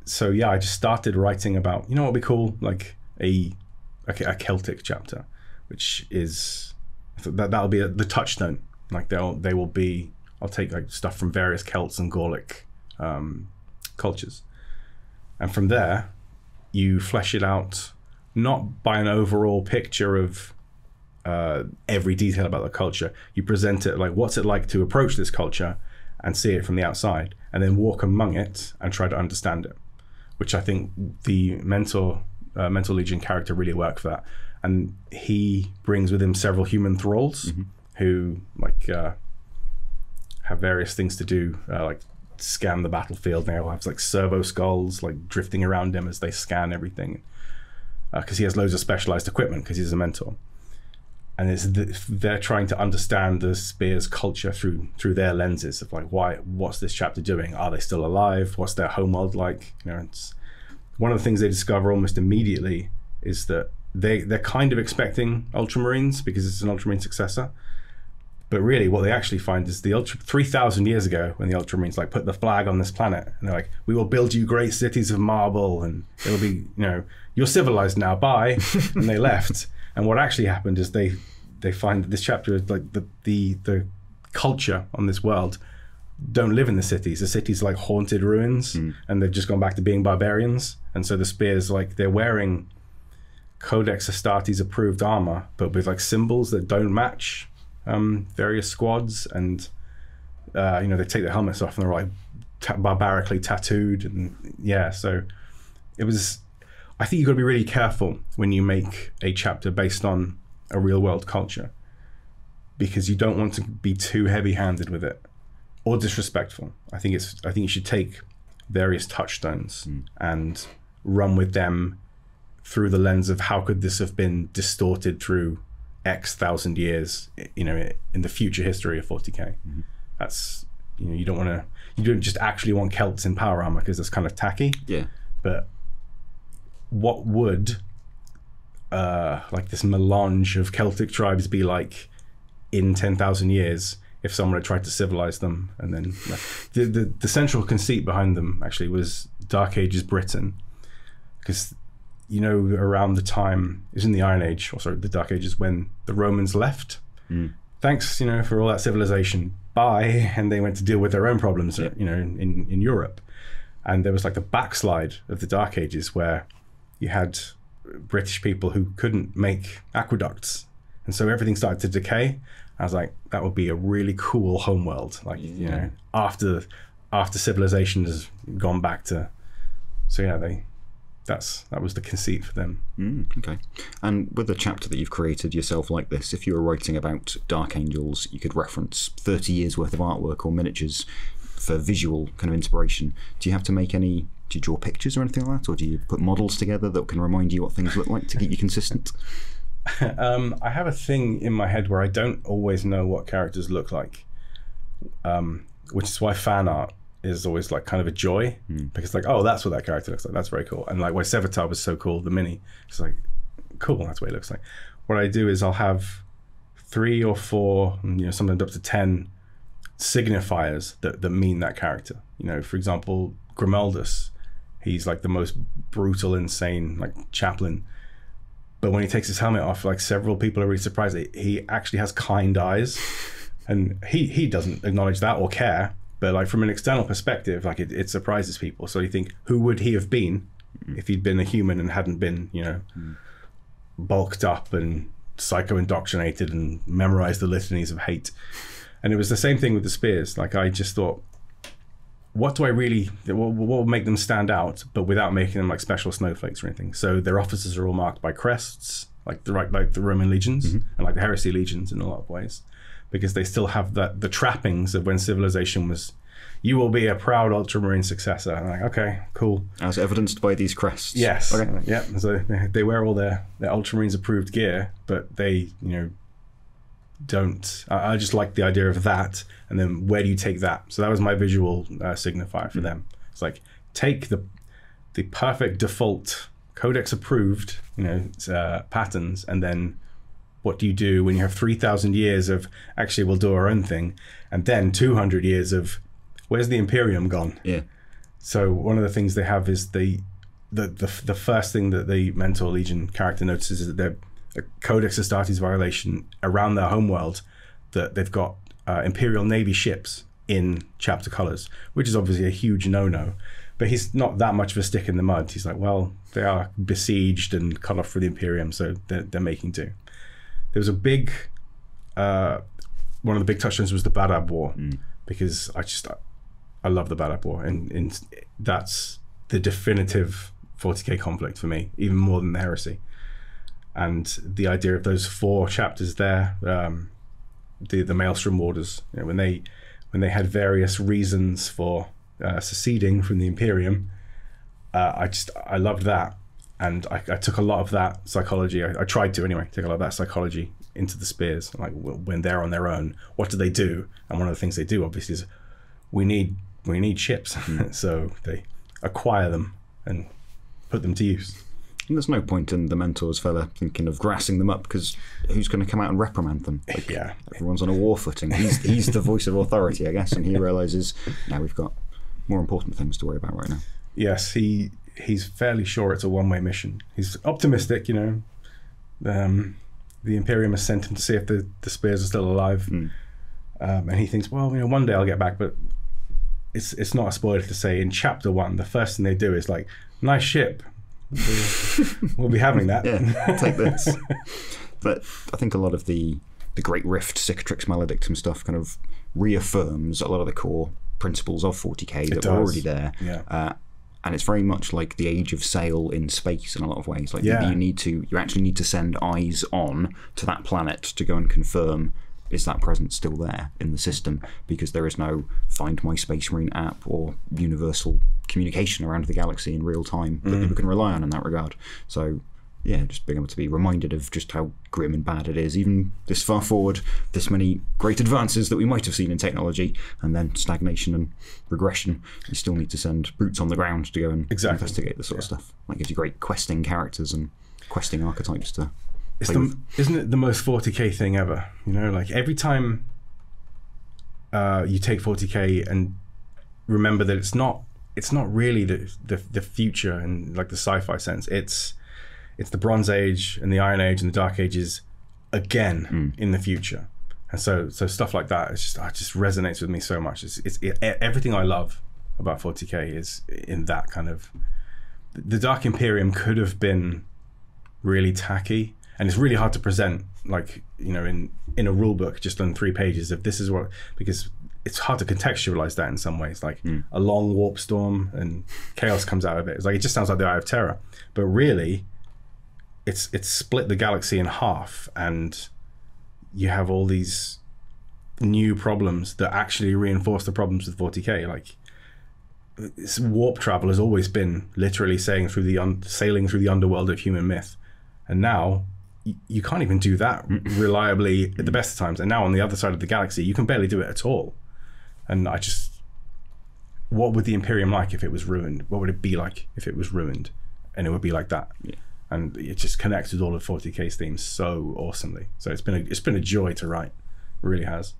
So yeah, I just started writing about, you know what we call like a okay a, a Celtic chapter, which is that that'll be a, the touchstone. Like they'll they will be. I'll take like stuff from various Celts and Gaelic um, cultures, and from there you flesh it out not by an overall picture of uh, every detail about the culture. You present it like what's it like to approach this culture and see it from the outside, and then walk among it and try to understand it. Which I think the mentor, uh, Mentor Legion character really worked for that, and he brings with him several human thralls mm-hmm. who like uh, have various things to do, uh, like scan the battlefield. They all have like servo skulls like drifting around him as they scan everything, because uh, he has loads of specialized equipment because he's a mentor, and it's th they're trying to understand the Spears' culture through through their lenses of like why what's this chapter doing? Are they still alive? What's their homeworld like? You know, it's one of the things they discover almost immediately is that they they're kind of expecting Ultramarines because it's an Ultramarine successor, but really what they actually find is the ultra three thousand years ago when the Ultramarines like put the flag on this planet and they're like, we will build you great cities of marble and it'll be you know you're civilized now, bye, and they left. And what actually happened is they they find that this chapter is like the the the culture on this world don't live in the cities. The cities are like haunted ruins, mm. and they've just gone back to being barbarians. And so the Spears, like they're wearing Codex Astartes approved armor, but with like symbols that don't match um, various squads. And uh, you know they take their helmets off and they're like ta barbarically tattooed. And yeah, so it was. I think you've got to be really careful when you make a chapter based on a real world culture, because you don't want to be too heavy handed with it or disrespectful. I think it's, I think you should take various touchstones mm. and run with them through the lens of how could this have been distorted through X thousand years, you know, in the future history of forty K. Mm-hmm. That's, you know, you don't want to, you don't just actually want Celts in power armor because that's kind of tacky. Yeah. But what would uh, like this melange of Celtic tribes be like in ten thousand years if someone had tried to civilize them? And then like, the, the, the central conceit behind them actually was Dark Ages Britain. Because, you know, around the time, it was in the Iron Age, or sorry, the Dark Ages, when the Romans left. Mm. Thanks, you know, for all that civilization, bye. And they went to deal with their own problems, yeah. you know, in, in Europe. And there was like the backslide of the Dark Ages where you had British people who couldn't make aqueducts. And so everything started to decay. I was like, that would be a really cool homeworld. Like, yeah. you know, after after civilization has gone back to, so yeah, they, that's, that was the conceit for them. Mm, okay. And with the chapter that you've created yourself like this, if you were writing about Dark Angels, you could reference thirty years worth of artwork or miniatures for visual kind of inspiration, do you have to make any, do you draw pictures or anything like that, or do you put models together that can remind you what things look like to keep you consistent? um, I have a thing in my head where I don't always know what characters look like, um, which is why fan art is always like kind of a joy, mm. because like, oh, that's what that character looks like, that's very cool. And like why Sevatar was so cool, the mini, it's like, cool, that's what it looks like. What I do is I'll have three or four, you know, sometimes up to ten signifiers that, that mean that character. You know, for example, Grimeldus, he's like the most brutal, insane, like chaplain. But when he takes his helmet off, like several people are really surprised that he actually has kind eyes. And he, he doesn't acknowledge that or care, but like from an external perspective, like it, it surprises people. So you think, who would he have been if he'd been a human and hadn't been, you know, mm. bulked up and psycho-indoctrinated and memorized the litanies of hate? And it was the same thing with the spears. Like I just thought, what do I really, what, what will make them stand out, but without making them like special snowflakes or anything? So their officers are all marked by crests, like the right, like the Roman legions mm-hmm. and like the Heresy legions in a lot of ways, because they still have that the trappings of when civilization was. You will be a proud Ultramarine successor. And I'm like, okay, cool. As evidenced by these crests. Yes. Okay. Yeah. So they wear all their, their Ultramarines approved gear, but they, you know, don't. I, I just like the idea of that. And then where do you take that? So that was my visual uh, signifier for mm. them. It's like, take the the perfect default codex approved, you know, uh, patterns, and then what do you do when you have three thousand years of actually we'll do our own thing, and then two hundred years of where's the Imperium gone? Yeah. So one of the things they have is the, the the the first thing that the Mentor Legion character notices is that their Codex Astartes violation around their homeworld, that they've got uh, Imperial Navy ships in chapter colors, which is obviously a huge no-no. But he's not that much of a stick in the mud. He's like, well, they are besieged and cut off from the Imperium, so they're, they're making do. There was a big, uh, one of the big touchdowns was the Badab War, mm. because I just, I love the Badab War, and, and that's the definitive forty K conflict for me, even more than the Heresy. And the idea of those four chapters there, um, the the Maelstrom Orders, you know, when they when they had various reasons for uh, seceding from the Imperium, uh, I just I loved that, and I, I took a lot of that psychology. I, I tried to anyway take a lot of that psychology into the Spears. Like when they're on their own, what do they do? And one of the things they do, obviously, is we need. We need ships, mm. so they acquire them and put them to use. And there's no point in the Mentors fella thinking of grassing them up, because who's going to come out and reprimand them? Like, yeah, everyone's on a war footing. He's he's the voice of authority, I guess, and he realizes now we've got more important things to worry about right now. Yes, he he's fairly sure it's a one-way mission. He's optimistic, you know. Um, the Imperium has sent him to see if the the Spears are still alive, mm. um, and he thinks, well, you know, one day I'll get back, but. It's it's not a spoiler to say in chapter one, the first thing they do is like, nice ship. We'll, we'll be having that. Yeah, take this. But I think a lot of the the Great Rift, Cicatrix Maledictum stuff kind of reaffirms a lot of the core principles of forty K that were already there. Yeah. Uh, and it's very much like the Age of Sail in space in a lot of ways. Like yeah. you need to you actually need to send eyes on to that planet to go and confirm. Is that presence still there in the system? Because there is no Find My Space Marine app or universal communication around the galaxy in real time that mm. people can rely on in that regard. So yeah, just being able to be reminded of just how grim and bad it is, even this far forward, this many great advances that we might have seen in technology, and then stagnation and regression. You still need to send boots on the ground to go and exactly. investigate this sort yeah. of stuff. That gives you great questing characters and questing archetypes to... It's the, isn't it the most forty K thing ever? You know, like every time uh, you take forty K and remember that it's not it's not really the, the the future in like the sci-fi sense. It's it's the Bronze Age and the Iron Age and the Dark Ages again mm. in the future. And so so stuff like that it's just it just resonates with me so much. It's it's it, everything I love about forty K is in that kind of. The Dark Imperium could have been really tacky. And it's really hard to present, like, you know, in, in a rule book, just on three pages of this is what, because it's hard to contextualize that in some ways, like mm. a long warp storm and chaos comes out of it. It's like, it just sounds like the Eye of Terror, but really it's, it's split the galaxy in half, and you have all these new problems that actually reinforce the problems with forty K. Like, this warp travel has always been literally sailing through the un sailing through the underworld of human myth, and now you, you can't even do that reliably at the best of times. And now on the other side of the galaxy, you can barely do it at all. And I just, what would the Imperium like if it was ruined? What would it be like if it was ruined? And it would be like that. Yeah. And it just connects with all of forty K's themes so awesomely. So it's been a, it's been a joy to write, it really has.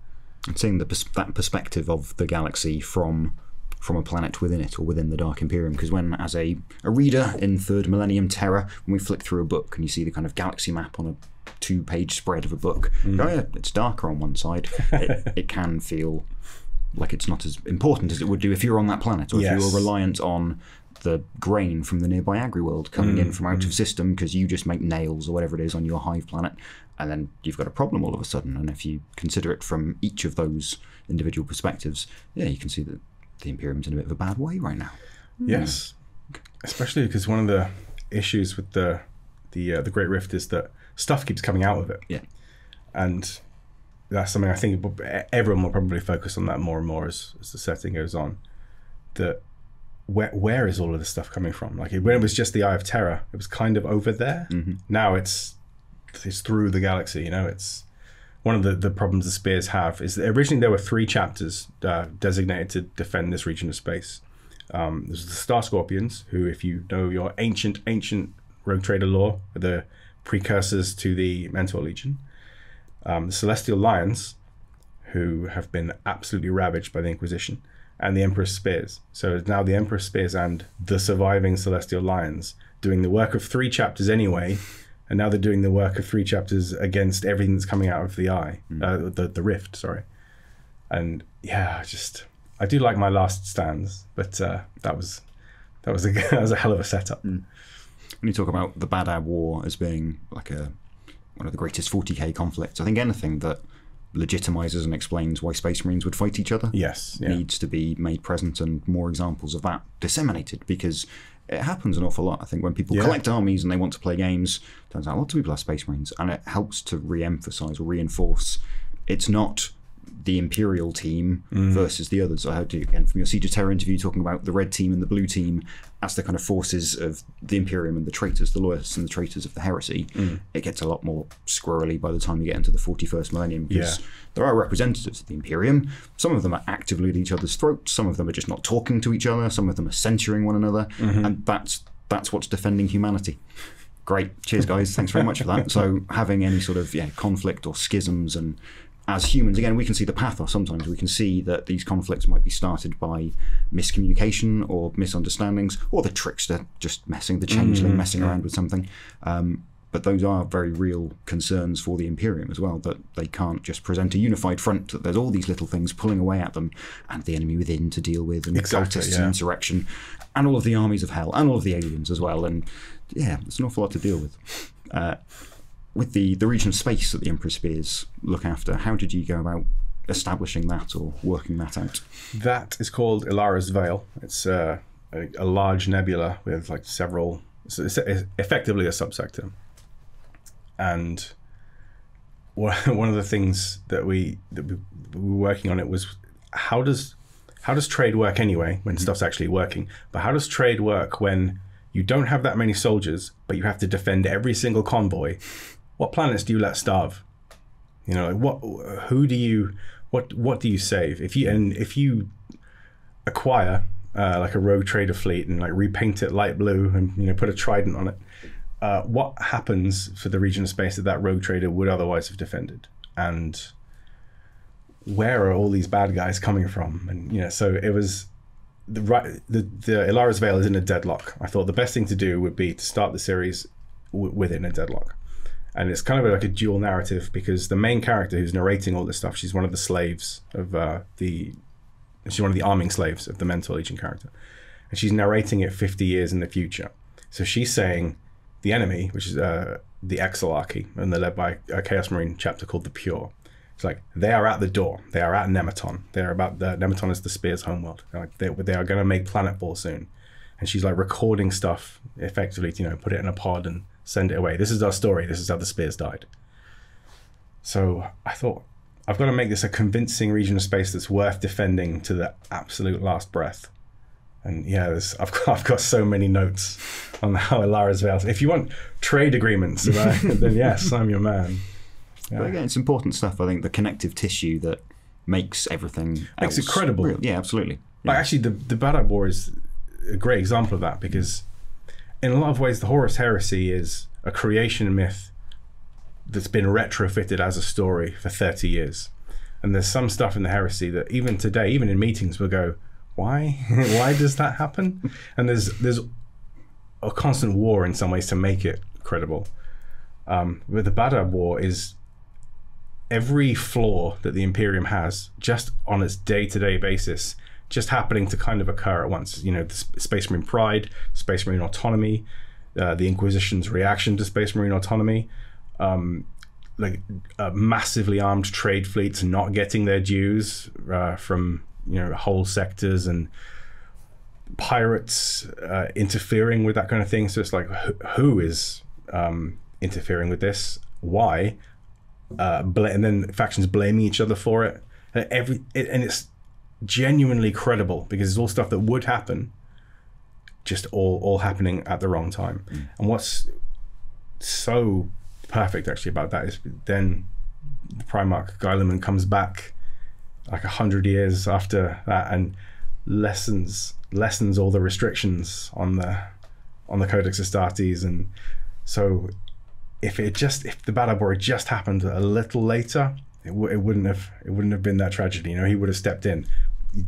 And seeing the pers that perspective of the galaxy from. from a planet within it, or within the Dark Imperium, because when, as a, a reader in Third Millennium Terra, when we flick through a book and you see the kind of galaxy map on a two-page spread of a book, mm-hmm. oh yeah, it's darker on one side, it, it can feel like it's not as important as it would do if you're on that planet, or yes. if you're reliant on the grain from the nearby agri-world coming mm-hmm. in from out mm-hmm. of system because you just make nails or whatever it is on your hive planet, and then you've got a problem all of a sudden. And if you consider it from each of those individual perspectives, yeah, you can see that the Imperium's in a bit of a bad way right now. Yes, yeah. Especially because one of the issues with the the uh, the Great Rift is that stuff keeps coming out of it. Yeah, and that's something I think everyone will probably focus on that more and more as, as the setting goes on. That where where is all of this stuff coming from? Like when it was just the Eye of Terror, it was kind of over there. Mm-hmm. Now it's it's through the galaxy. You know, it's. One of the, the problems the Spears have is that originally there were three chapters uh, designated to defend this region of space. Um, there's the Star Scorpions, who, if you know your ancient, ancient Rogue Trader lore, are the precursors to the Mentor Legion. Um, the Celestial Lions, who have been absolutely ravaged by the Inquisition, and the Emperor's Spears. So it's now the Emperor's Spears and the surviving Celestial Lions doing the work of three chapters anyway. And now they're doing the work of three chapters against everything that's coming out of the eye, mm. uh, the the rift, sorry. And yeah, just I do like my last stands, but uh, that was that was a that was a hell of a setup. Mm. When you talk about the Badab War as being like a one of the greatest forty K conflicts, I think anything that legitimizes and explains why Space Marines would fight each other yes, yeah. needs to be made present, and more examples of that disseminated, because it happens an awful lot. I think when people yeah. collect armies and they want to play games, turns out lots of people have Space Marines, and it helps to re-emphasize or reinforce it's not the Imperial team mm. versus the others. I heard you again from your Siege of Terra interview talking about the red team and the blue team as the kind of forces of the Imperium and the traitors, the loyalists and the traitors of the heresy. Mm. It gets a lot more squirrely by the time you get into the forty-first millennium, because yeah. there are representatives of the Imperium. Some of them are actively at each other's throats. Some of them are just not talking to each other. Some of them are censuring one another. Mm-hmm. And that's, that's what's defending humanity. Great. Cheers, guys. Thanks very much for that. So having any sort of yeah, conflict or schisms, and as humans, again, we can see the pathos sometimes. We can see that these conflicts might be started by miscommunication or misunderstandings, or the trickster just messing, the changeling mm-hmm. messing around with something. Um, but those are very real concerns for the Imperium as well, that they can't just present a unified front, that there's all these little things pulling away at them, and the enemy within to deal with, and exactly, cultists yeah. and insurrection, and all of the armies of hell, and all of the aliens as well. And yeah, there's an awful lot to deal with. Uh, With the, the region of space that the Emperor's Spears look after, how did you go about establishing that or working that out? That is called Ilara's Veil. It's uh, a, a large nebula with like several, so it's effectively a subsector. And one of the things that we that we were working on it was how does how does trade work anyway when mm-hmm. stuff's actually working? But how does trade work when you don't have that many soldiers, but you have to defend every single convoy? What planets do you let starve? You know, like what, who do you, what, what do you save? If you, and if you acquire uh, like a Rogue Trader fleet and like repaint it light blue and, you know, put a trident on it, uh, what happens for the region of space that that Rogue Trader would otherwise have defended? And where are all these bad guys coming from? And, you know, so it was, the, the, the Ilara's Veil is in a deadlock. I thought the best thing to do would be to start the series w within a deadlock. And it's kind of like a dual narrative, because the main character who's narrating all this stuff, she's one of the slaves of uh, the, she's one of the arming slaves of the Mentor Legion character. And she's narrating it fifty years in the future. So she's saying the enemy, which is uh, the Exilarchy, and they're led by a Chaos Marine chapter called The Pure. It's like, they are at the door. They are at Nematon. They're about, the, Nematon is the Spear's homeworld. They're like, they, they are gonna make planetfall soon. And she's like recording stuff effectively to, you know, put it in a pod and send it away. This is our story. This is how the Spears died. So I thought, I've got to make this a convincing region of space that's worth defending to the absolute last breath. And yeah, there's, I've, got, I've got so many notes on how Ilara's Veil. If you want trade agreements, about, then yes, I'm your man. Yeah. But again, it's important stuff, I think, the connective tissue that makes everything else. Makes it credible. Real. Yeah, absolutely. Yeah. Like, actually, the, the Badab War is a great example of that, because in a lot of ways, the Horus Heresy is a creation myth that's been retrofitted as a story for thirty years. And there's some stuff in the Heresy that even today, even in meetings, we'll go, why? Why does that happen? And there's there's a constant war in some ways to make it credible. Um, but the Badab War is every flaw that the Imperium has, just on its day-to-day basis, just happening to kind of occur at once. You know, the Space Marine pride, Space Marine autonomy, uh, the Inquisition's reaction to Space Marine autonomy, um, like uh, massively armed trade fleets not getting their dues uh, from, you know, whole sectors, and pirates uh, interfering with that kind of thing. So it's like, wh who is um, interfering with this? Why? Uh, and then factions blaming each other for it. And, every, it, and it's genuinely credible, because it's all stuff that would happen, just all, all happening at the wrong time. Mm. And what's so perfect actually about that is then the Primarch Guilliman comes back like a hundred years after that and lessens lessens all the restrictions on the on the Codex Astartes. And so if it just if the Badab War just happened a little later, it, w it wouldn't have it wouldn't have been that tragedy. You know, he would have stepped in,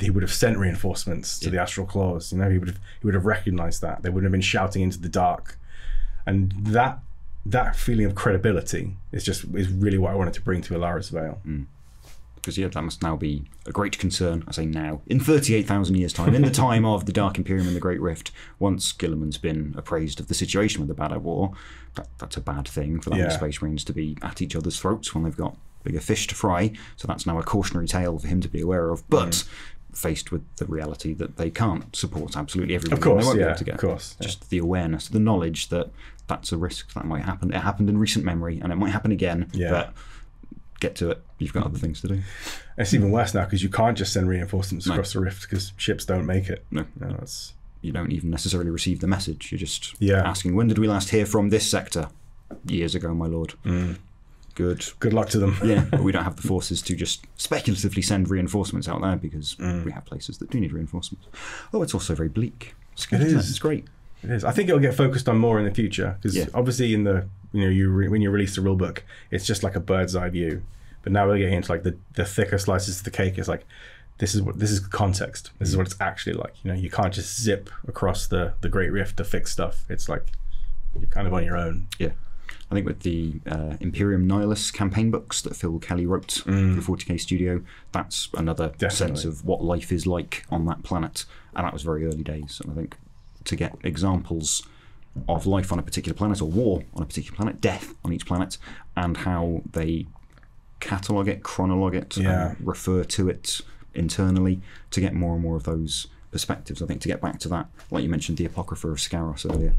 he would have sent reinforcements to yeah. the Astral Claws. You know, he would have he would have recognized that. They wouldn't have been shouting into the dark. And that that feeling of credibility is just is really what I wanted to bring to Ilara's Veil. Mm. Because yeah, that must now be a great concern, I say now, in thirty-eight thousand years' time, in the time of the Dark Imperium and the Great Rift, once Gilliman's been appraised of the situation with the Badab War, that, that's a bad thing for that yeah. Space Marines to be at each other's throats when they've got bigger fish to fry, so that's now a cautionary tale for him to be aware of, but mm. faced with the reality that they can't support absolutely everyone. Of course, they won't yeah, be able to get. Of course. Just yeah. the awareness, the knowledge that that's a risk, that might happen. It happened in recent memory, and it might happen again, yeah. but... get to it, you've got other things to do. It's even worse now, because you can't just send reinforcements no. across the rift, because ships don't make it. No, no that's... you don't even necessarily receive the message. You're just yeah. asking, when did we last hear from this sector? Years ago, my lord. Mm. Good. Good luck to them. Yeah, but we don't have the forces to just speculatively send reinforcements out there, because mm. we have places that do need reinforcements. Oh, it's also very bleak. It's good, it is. It's great. It is. I think it'll get focused on more in the future, because yeah. obviously in the you know you re when you release the rule book, it's just like a bird's eye view. But now we're getting into like the the thicker slices of the cake. It's like this is what this is context. This is what it's actually like. You know, you can't just zip across the the Great Rift to fix stuff. It's like you're kind of on your own. Yeah, I think with the uh, Imperium Nihilus campaign books that Phil Kelly wrote mm. for the forty K Studio, that's another Definitely. sense of what life is like on that planet, and that was very early days. And I think. To get examples of life on a particular planet, or war on a particular planet, death on each planet, and how they catalogue it, chronologue it, yeah. and refer to it internally to get more and more of those perspectives. I think to get back to that, like you mentioned, the Apocrypha of Scaros earlier,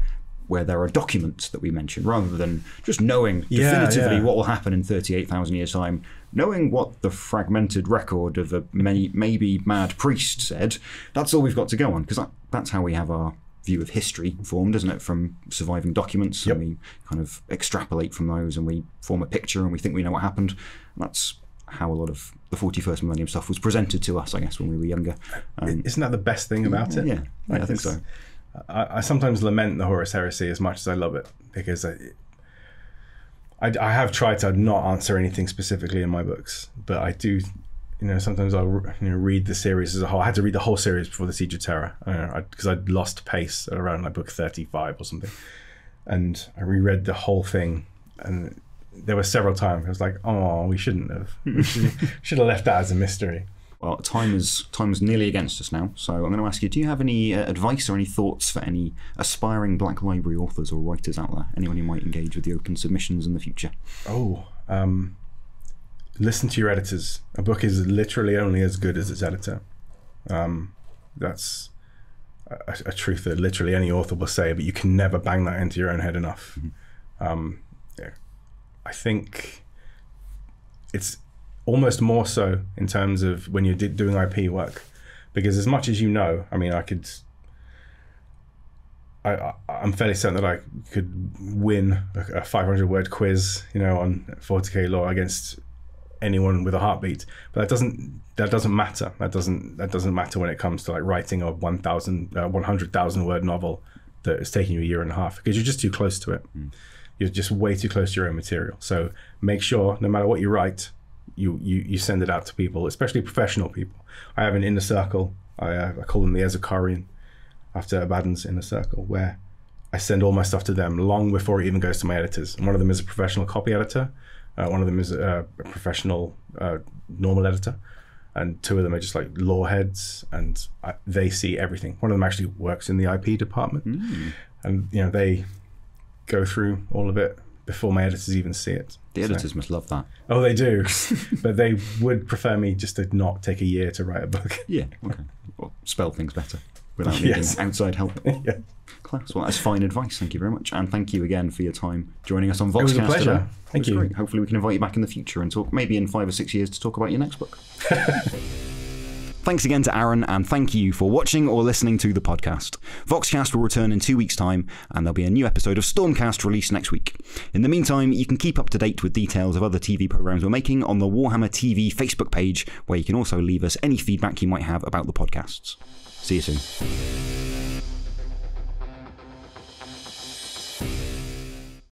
where there are documents that we mention, rather than just knowing yeah, definitively yeah. what will happen in thirty-eight thousand years' time, knowing what the fragmented record of a may maybe mad priest said, that's all we've got to go on, because that, that's how we have our view of history formed, isn't it, from surviving documents, yep. and we kind of extrapolate from those and we form a picture and we think we know what happened. And that's how a lot of the forty-first millennium stuff was presented to us, I guess, when we were younger. Um, Isn't that the best thing about it? Yeah, like yeah I think so. I, I sometimes lament the Horus Heresy as much as I love it, because I, I, I have tried to not answer anything specifically in my books, but I do, you know, sometimes I'll you know, read the series as a whole. I had to read the whole series before the Siege of Terra, because I'd lost pace at around like book thirty-five or something. And I reread the whole thing, and there were several times I was like, oh, we shouldn't have. We should, should have left that as a mystery. Well, time is, time is nearly against us now, so I'm going to ask you, do you have any uh, advice or any thoughts for any aspiring Black Library authors or writers out there? Anyone who might engage with the open submissions in the future? Oh, um... listen to your editors. A book is literally only as good as its editor. Um, that's a, a truth that literally any author will say, but you can never bang that into your own head enough. Mm-hmm. um, yeah. I think it's almost more so in terms of when you're doing I P work, because as much as you know, I mean, I could, I, I'm fairly certain that I could win a five hundred word quiz, you know, on forty K lore against anyone with a heartbeat, but that doesn't that doesn't matter. That doesn't that doesn't matter when it comes to like writing a one hundred thousand word novel that is taking you a year and a half, because you're just too close to it. Mm. You're just way too close to your own material. So make sure, no matter what you write, you you you send it out to people, especially professional people. I have an inner circle. I, uh, I call them the Ezekarian, after Abaddon's inner circle, where I send all my stuff to them long before it even goes to my editors. And one of them is a professional copy editor. Uh, one of them is a, a professional uh, normal editor. And two of them are just like lore heads, and I, they see everything. One of them actually works in the I P department. Mm. And you know, they go through all of it before my editors even see it. The editors so. must love that. Oh, they do. But they would prefer me just to not take a year to write a book. Yeah, okay. Or spell things better without needing yes. outside help. Yeah. Class. Well, that's fine advice. Thank you very much. And thank you again for your time joining us on VoxCast. It was a pleasure. Today. Thank you. Great. Hopefully we can invite you back in the future and talk, maybe in five or six years, to talk about your next book. Thanks again to Aaron, and thank you for watching or listening to the podcast. VoxCast will return in two weeks' time, and there'll be a new episode of Stormcast released next week. In the meantime, you can keep up to date with details of other T V programmes we're making on the Warhammer T V Facebook page, where you can also leave us any feedback you might have about the podcasts. See you soon.